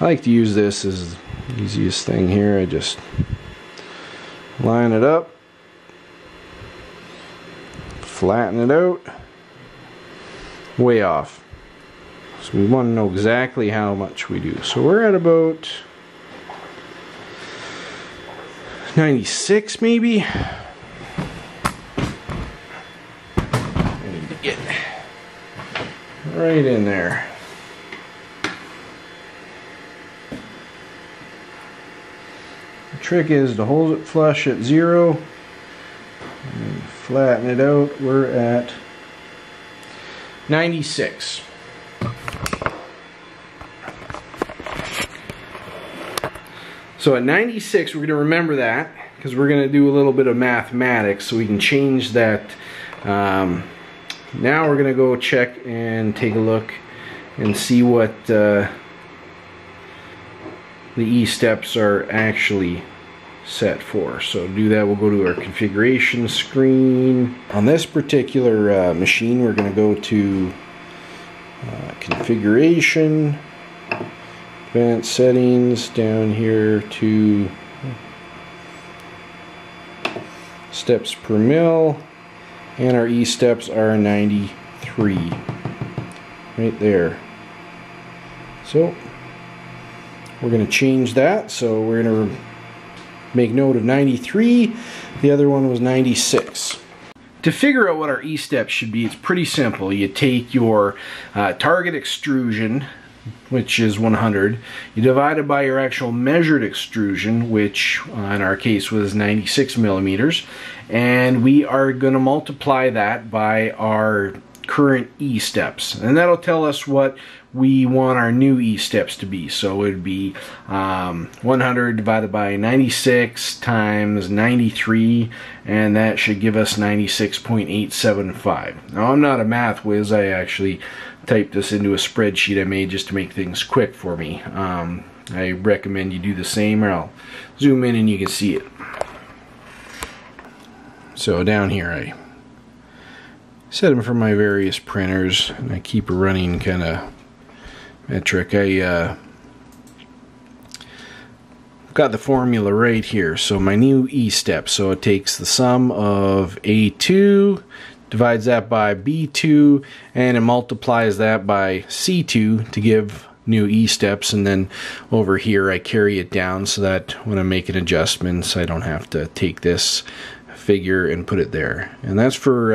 I like to use this as the easiest thing here. I just line it up, flatten it out, way off. So we want to know exactly how much we do. So we're at about 96 maybe. I need to get right in there. The trick is to hold it flush at 0 and flatten it out. We're at 96. So at 96, we're going to remember that, because we're going to do a little bit of mathematics so we can change that. Now we're going to go check and take a look and see what the E-steps are actually set for. So to do that, we'll go to our configuration screen. On this particular machine, we're going to go to configuration, advanced settings, down here to steps per mil, and our E-steps are 93 right there. So we're going to change that, so we're going to make note of 93, the other one was 96. To figure out what our E-steps should be, it's pretty simple. You take your target extrusion, which is 100, you divide it by your actual measured extrusion, which in our case was 96 millimeters, and we are going to multiply that by our current E-steps, and that'll tell us what we want our new E-steps to be. So it would be 100 divided by 96 times 93, and that should give us 96.875. Now, I'm not a math whiz. I actually typed this into a spreadsheet I made just to make things quick for me. I recommend you do the same, or I'll zoom in and you can see it. So down here I set them for my various printers, and I keep a running kind of metric. I got the formula right here, so my new E-step, so it takes the sum of A2, divides that by B2, and it multiplies that by C2 to give new E-steps, and then over here I carry it down so that when I'm making adjustments I don't have to take this figure and put it there. And that's for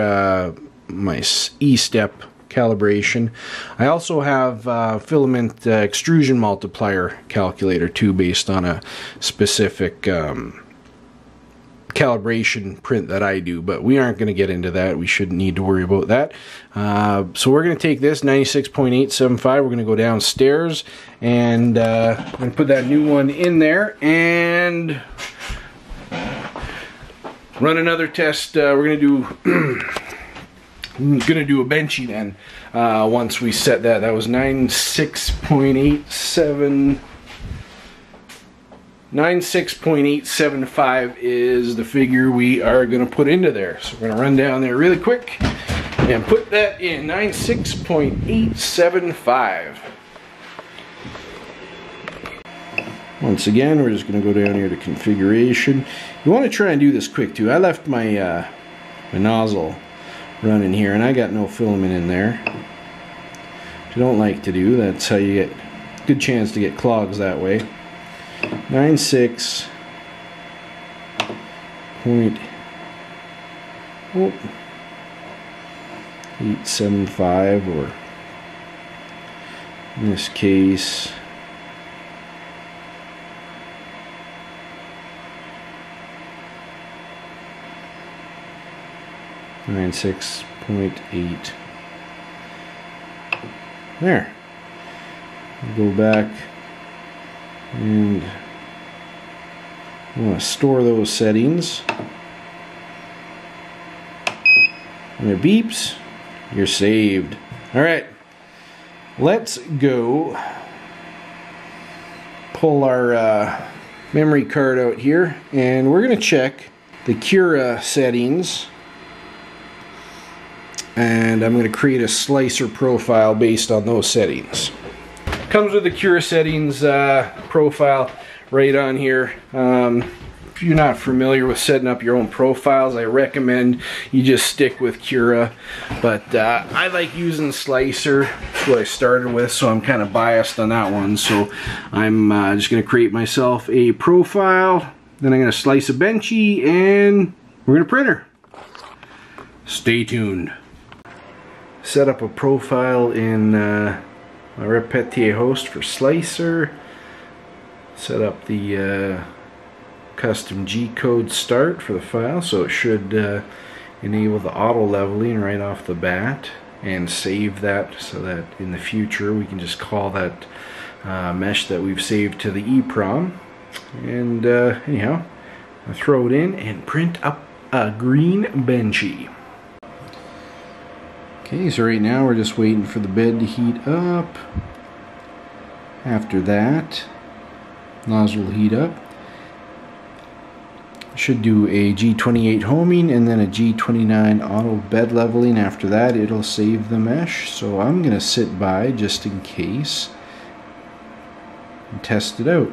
my E-step calibration. I also have filament extrusion multiplier calculator too, based on a specific calibration print that I do, but we aren't going to get into that. We shouldn't need to worry about that. So we're going to take this 96.875. We're going to go downstairs and I'm going to put that new one in there and run another test. We're going to do a Benchy then once we set that. That was 96.875 is the figure we are going to put into there. So we're going to run down there really quick and put that in 96.875. Once again, we're just going to go down here to configuration. You want to try and do this quick too. I left my my nozzle running here and I got no filament in there, which I don't like to do. That's how you get a good chance to get clogs that way. 96.875, or in this case 96.8. There. Go back and I want to store those settings. When it beeps, you're saved. Alright, let's go pull our memory card out here and we're going to check the Cura settings, and I'm going to create a slicer profile based on those settings. Comes with the Cura settings profile right on here. If you're not familiar with setting up your own profiles, I recommend you just stick with Cura, but I like using Slicer. That's what I started with, so I'm kind of biased on that one. So I'm just going to create myself a profile, then I'm going to slice a Benchy, and we're going to print her. Stay tuned. Set up a profile in my Repetier host for Slicer. Set up the custom G-code start for the file, so it should enable the auto leveling right off the bat, and save that so that in the future we can just call that mesh that we've saved to the EEPROM. And anyhow, I throw it in and print up a green Benchy. Okay, so right now we're just waiting for the bed to heat up. After that, nozzle heat up. Should do a G28 homing and then a G29 auto bed leveling. After that, it'll save the mesh. So I'm going to sit by just in case and test it out.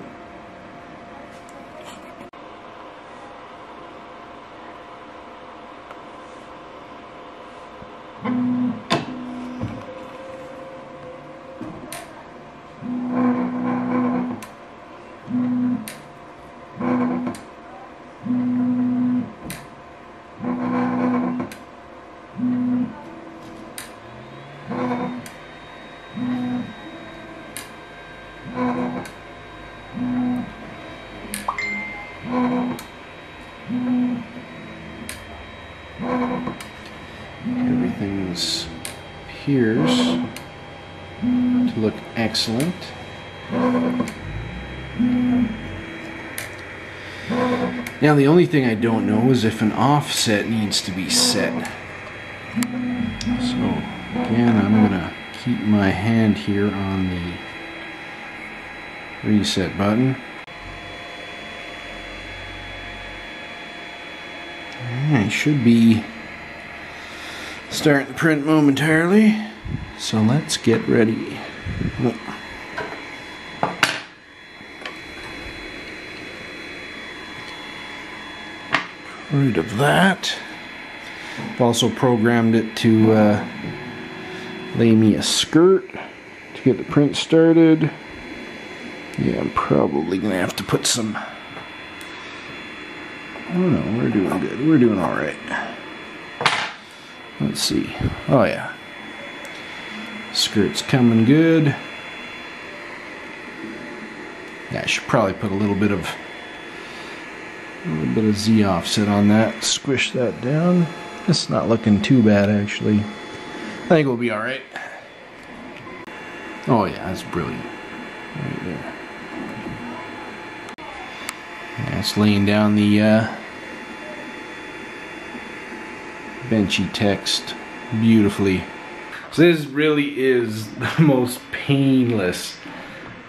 Everything's appears to look excellent. Now the only thing I don't know is if an offset needs to be set. So again, I'm gonna keep my hand here on the reset button. I should be starting the print momentarily, so let's get ready. Rid of that. I've also programmed it to lay me a skirt to get the print started. Yeah, I'm probably gonna have to put some. Oh no, we're doing good. We're doing all right. Let's see. Oh yeah. Skirt's coming good. Yeah, I should probably put a little bit of Z offset on that. Squish that down. It's not looking too bad actually. I think we'll be alright. Oh yeah, that's brilliant. Right there. Yeah, it's laying down the Benchy text beautifully. So this really is the most painless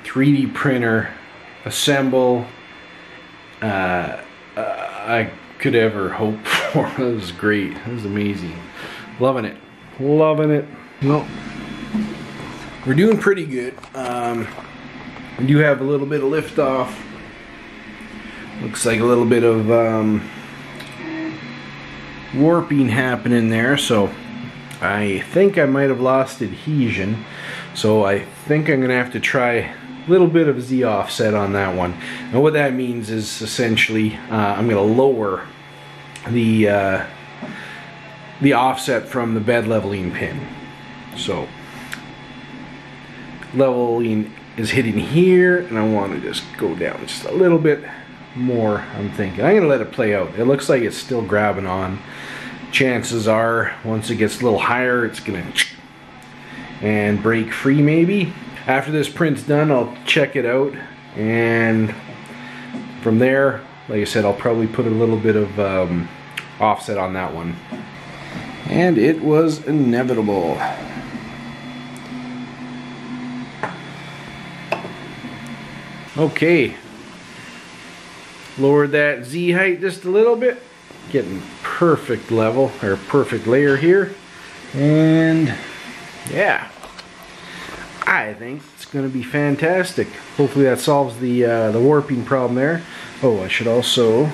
3D printer assemble I could ever hope for. That was great. That was amazing. Loving it. Loving it. Well, we're doing pretty good. We do have a little bit of lift off. Looks like a little bit of warping happening there, so I think I might have lost adhesion. So I think I'm gonna have to try a little bit of Z offset on that one. And what that means is essentially I'm gonna lower the offset from the bed leveling pin. So leveling is hitting here, and I want to just go down just a little bit more. I'm thinking I'm gonna let it play out. It looks like it's still grabbing on. Chances are once it gets a little higher it's gonna and break free. Maybe after this print's done I'll check it out, and from there, like I said, I'll probably put a little bit of offset on that one. And it was inevitable. Okay, lowered that Z height just a little bit, getting perfect level or perfect layer here, and yeah, I think it's gonna be fantastic. Hopefully that solves the warping problem there. Oh, I should also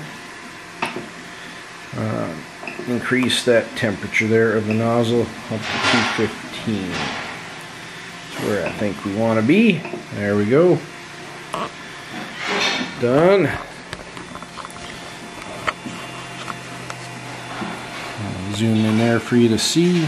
increase that temperature there of the nozzle up to 215. That's where I think we want to be. There we go. Done. I'll zoom in there for you to see.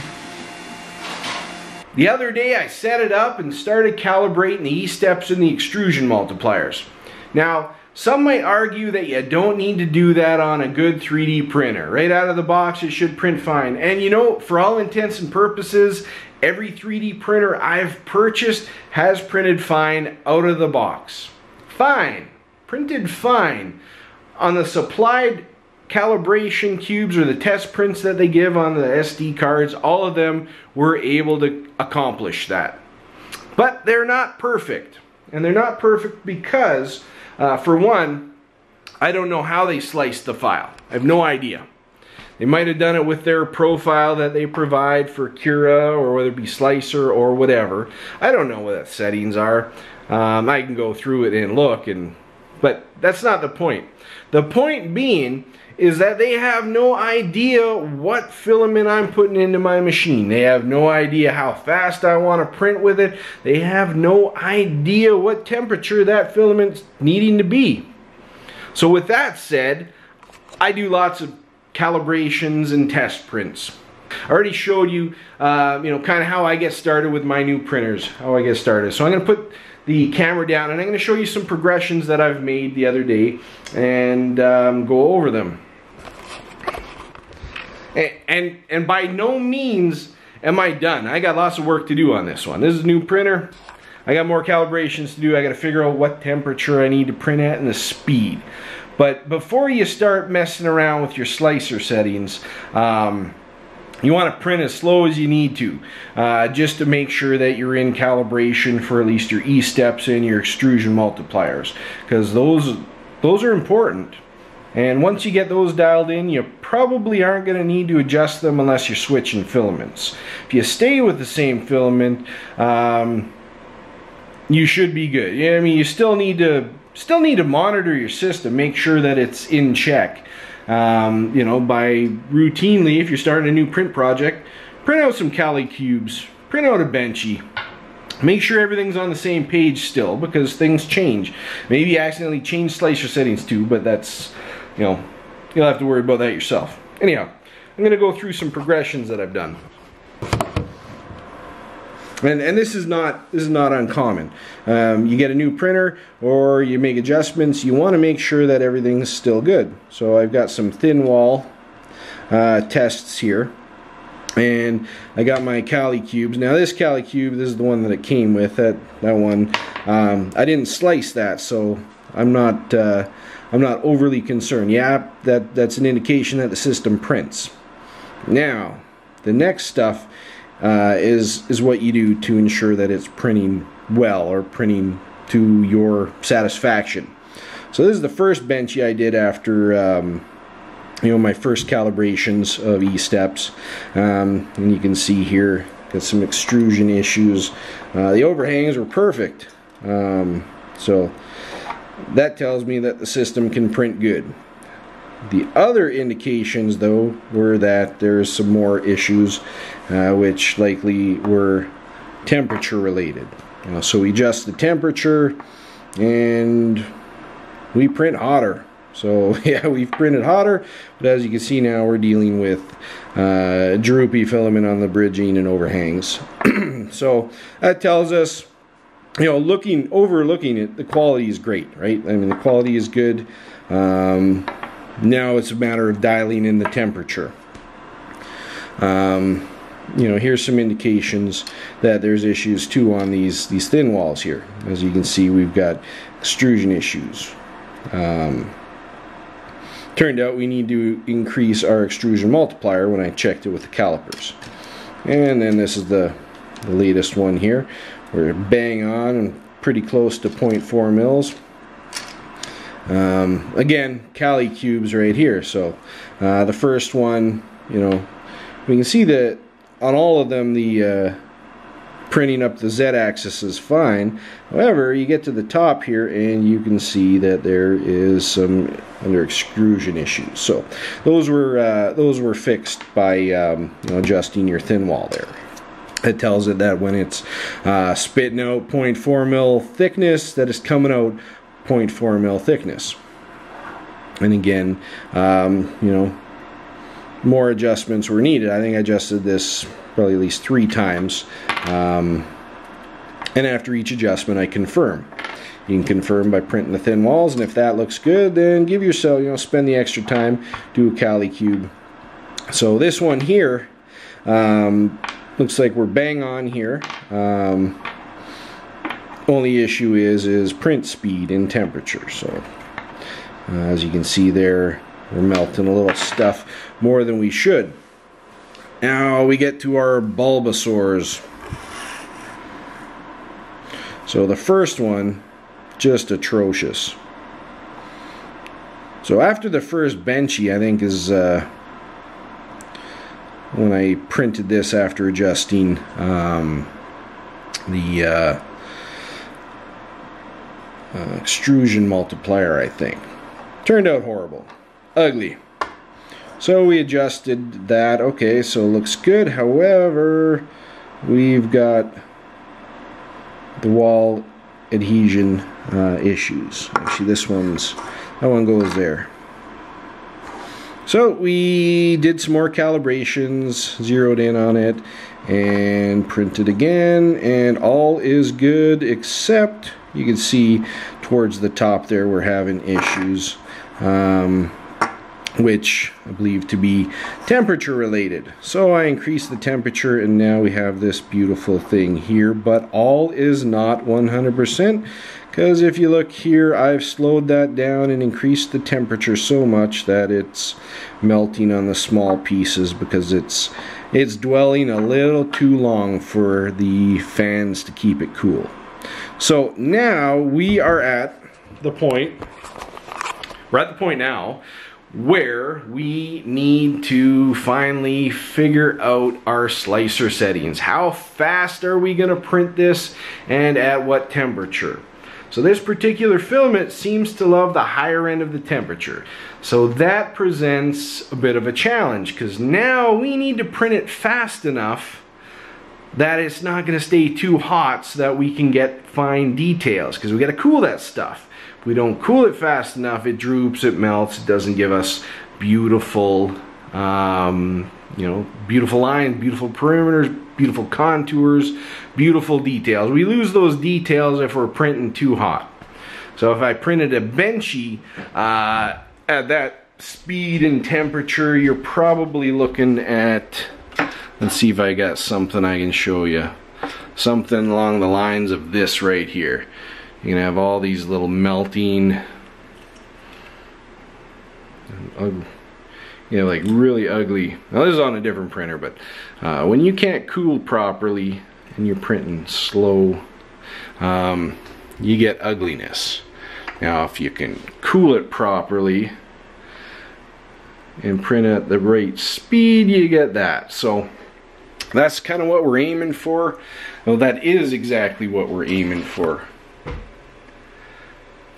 The other day I set it up and started calibrating the E-steps and the extrusion multipliers. Now, some might argue that you don't need to do that on a good 3D printer. Right out of the box it should print fine. And you know, for all intents and purposes, every 3D printer I've purchased has printed fine out of the box. Fine. Printed fine on the supplied calibration cubes or the test prints that they give on the SD cards. All of them were able to accomplish that, but they're not perfect, and they're not perfect because for one, I don't know how they sliced the file. I have no idea. They might have done it with their profile that they provide for Cura, or whether it be Slicer or whatever. I don't know what the settings are. I can go through it and look, and but that's not the point. The point being is that they have no idea what filament I'm putting into my machine. They have no idea how fast I want to print with it. They have no idea what temperature that filament's needing to be. So with that said, I do lots of calibrations and test prints. I already showed you, you know, kind of how I get started with my new printers, how I get started. So I'm going to put the camera down and I'm going to show you some progressions that I've made the other day and go over them. And by no means am I done. I got lots of work to do on this one. This is a new printer. I got more calibrations to do. I got to figure out what temperature I need to print at and the speed. But before you start messing around with your slicer settings, you want to print as slow as you need to, just to make sure that you're in calibration for at least your E-steps and your extrusion multipliers, because those are important. And once you get those dialed in, you probably aren't going to need to adjust them unless you're switching filaments. If you stay with the same filament, you should be good. Yeah, I mean, you still need to monitor your system, make sure that it's in check. You know, by routinely, if you're starting a new print project, print out some Cali cubes, print out a Benchy, make sure everything's on the same page still, because things change. Maybe you accidentally change slicer settings too, but that's, you know, you'll have to worry about that yourself. Anyhow, I'm I'm gonna go through some progressions that I've done. And this is not uncommon. You get a new printer or you make adjustments, you want to make sure that everything's still good. So I've got some thin wall tests here, and I got my Cali cubes. Now this Cali cube, this is the one that it came with. That one, I didn't slice that, so I'm not overly concerned. Yeah, that's an indication that the system prints. Now the next stuff is what you do to ensure that it's printing well or printing to your satisfaction. So this is the first Benchy I did after my first calibrations of E-steps, and you can see here got some extrusion issues. The overhangs were perfect, so that tells me that the system can print good. The other indications, though, were that there's some more issues, which likely were temperature related. So we adjust the temperature and we print hotter. So yeah, we've printed hotter, but as you can see now, we're dealing with droopy filament on the bridging and overhangs. So that tells us, overlooking it, the quality is great, right? I mean, the quality is good. Now it's a matter of dialing in the temperature. Here's some indications that there's issues too on these thin walls here. As you can see, we've got extrusion issues. Turned out we need to increase our extrusion multiplier when I checked it with the calipers. And then this is the latest one here. We're bang on and pretty close to 0.4 mils. Again, Cali cubes right here. So the first one, we can see that on all of them the printing up the z-axis is fine. However, you get to the top here and you can see that there is some under extrusion issues. So those were fixed by adjusting your thin wall there. It tells it that when it's spitting out 0.4 mil thickness, that it's coming out 0.4 mil thickness. And again, more adjustments were needed. I think I adjusted this probably at least 3 times, and after each adjustment I confirm. You can confirm by printing the thin walls, and if that looks good, then give yourself, spend the extra time, do a Cali cube. So this one here, looks like we're bang on here. Only issue is print speed and temperature. So as you can see there, we're melting a little stuff more than we should. Now we get to our Bulbasaurs. So the first one, just atrocious. So after the first Benchy, I think is when I printed this after adjusting the extrusion multiplier, I think. Turned out horrible. Ugly. So we adjusted that. Okay, so it looks good. However, we've got the wall adhesion issues. Actually, that one goes there. So we did some more calibrations, zeroed in on it, and printed again, and all is good except you can see towards the top there we're having issues, which I believe to be temperature related. So I increased the temperature and now we have this beautiful thing here, but all is not 100%, because if you look here, I've slowed that down and increased the temperature so much that it's melting on the small pieces because it's dwelling a little too long for the fans to keep it cool. So now we are at the point, now where we need to finally figure out our slicer settings. How fast are we going to print this and at what temperature? So this particular filament seems to love the higher end of the temperature. So that presents a bit of a challenge, because now we need to print it fast enough that it's not going to stay too hot so that we can get fine details, because we got to cool that stuff. If we don't cool it fast enough, it droops, it melts, it doesn't give us beautiful You know, beautiful lines, beautiful perimeters, beautiful contours, beautiful details. We lose those details if we're printing too hot. So if I printed a Benchy at that speed and temperature, you're probably looking at, let's see if I got something I can show you. Something along the lines of this right here. You're gonna have all these little melting, you know, like really ugly. Now this is on a different printer, but when you can't cool properly and you're printing slow, you get ugliness. Now if you can cool it properly and print at the right speed, you get that. So that's kind of what we're aiming for. Well, that is exactly what we're aiming for.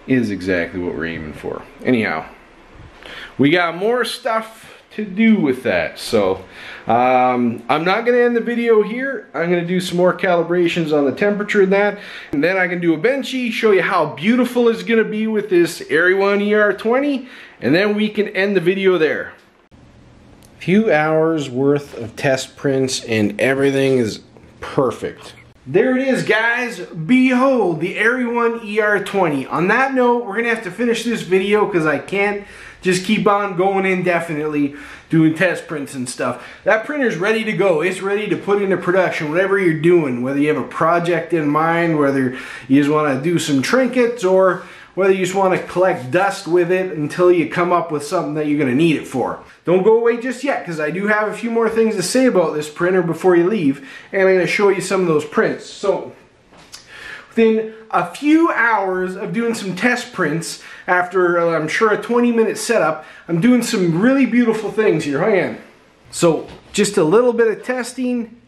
Is exactly what we're aiming for. Anyhow, we got more stuff to do with that. So I'm not going to end the video here. I'm going to do some more calibrations on the temperature of that, and then I can do a Benchy, show you how beautiful it's going to be with this Eryone ER20, and then we can end the video there. Few hours worth of test prints and everything is perfect. There it is, guys. Behold the Eryone ER20. On that note, we're gonna have to finish this video because I can't just keep on going indefinitely doing test prints and stuff. That printer's ready to go. It's ready to put into production whatever you're doing, whether you have a project in mind, whether you just want to do some trinkets, or whether you just want to collect dust with it until you come up with something that you're going to need it for. Don't go away just yet, because I do have a few more things to say about this printer before you leave, and I'm going to show you some of those prints. So, within a few hours of doing some test prints, after I'm sure a 20-minute setup, I'm doing some really beautiful things here. Hang on. So, just a little bit of testing,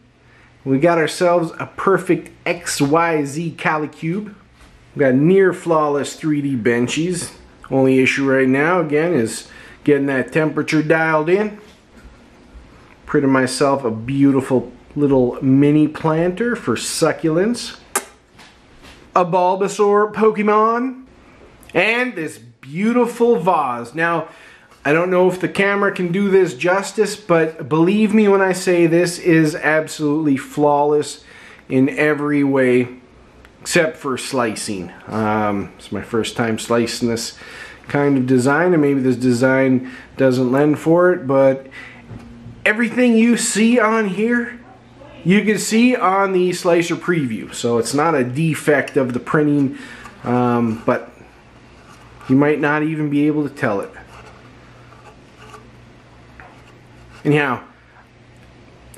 we got ourselves a perfect XYZ Calicube. We've got near flawless 3D Benchies. Only issue right now, again, is getting that temperature dialed in. Printed myself a beautiful little mini planter for succulents. A Bulbasaur Pokemon. And this beautiful vase. Now, I don't know if the camera can do this justice, but believe me when I say this is absolutely flawless in every way. Except for slicing. It's my first time slicing this kind of design, and maybe this design doesn't lend for it, but everything you see on here, you can see on the slicer preview. So it's not a defect of the printing, but you might not even be able to tell it. Anyhow,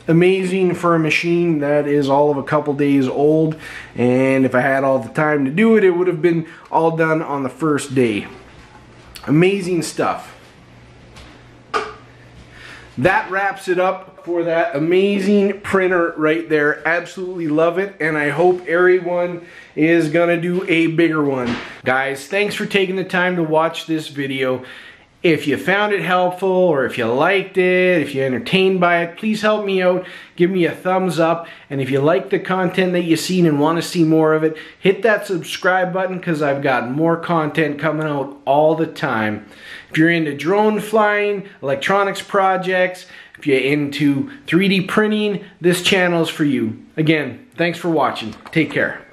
amazing for a machine that is all of a couple days old, and if I had all the time to do it, it would have been all done on the first day. Amazing stuff. That wraps it up for that amazing printer right there. Absolutely love it, and I hope Eryone is gonna do a bigger one. Guys, thanks for taking the time to watch this video. If you found it helpful, or if you liked it, if you're entertained by it, please help me out. Give me a thumbs up. And if you like the content that you've seen and want to see more of it, hit that subscribe button, because I've got more content coming out all the time. If you're into drone flying, electronics projects, if you're into 3D printing, this channel is for you. Again, thanks for watching. Take care.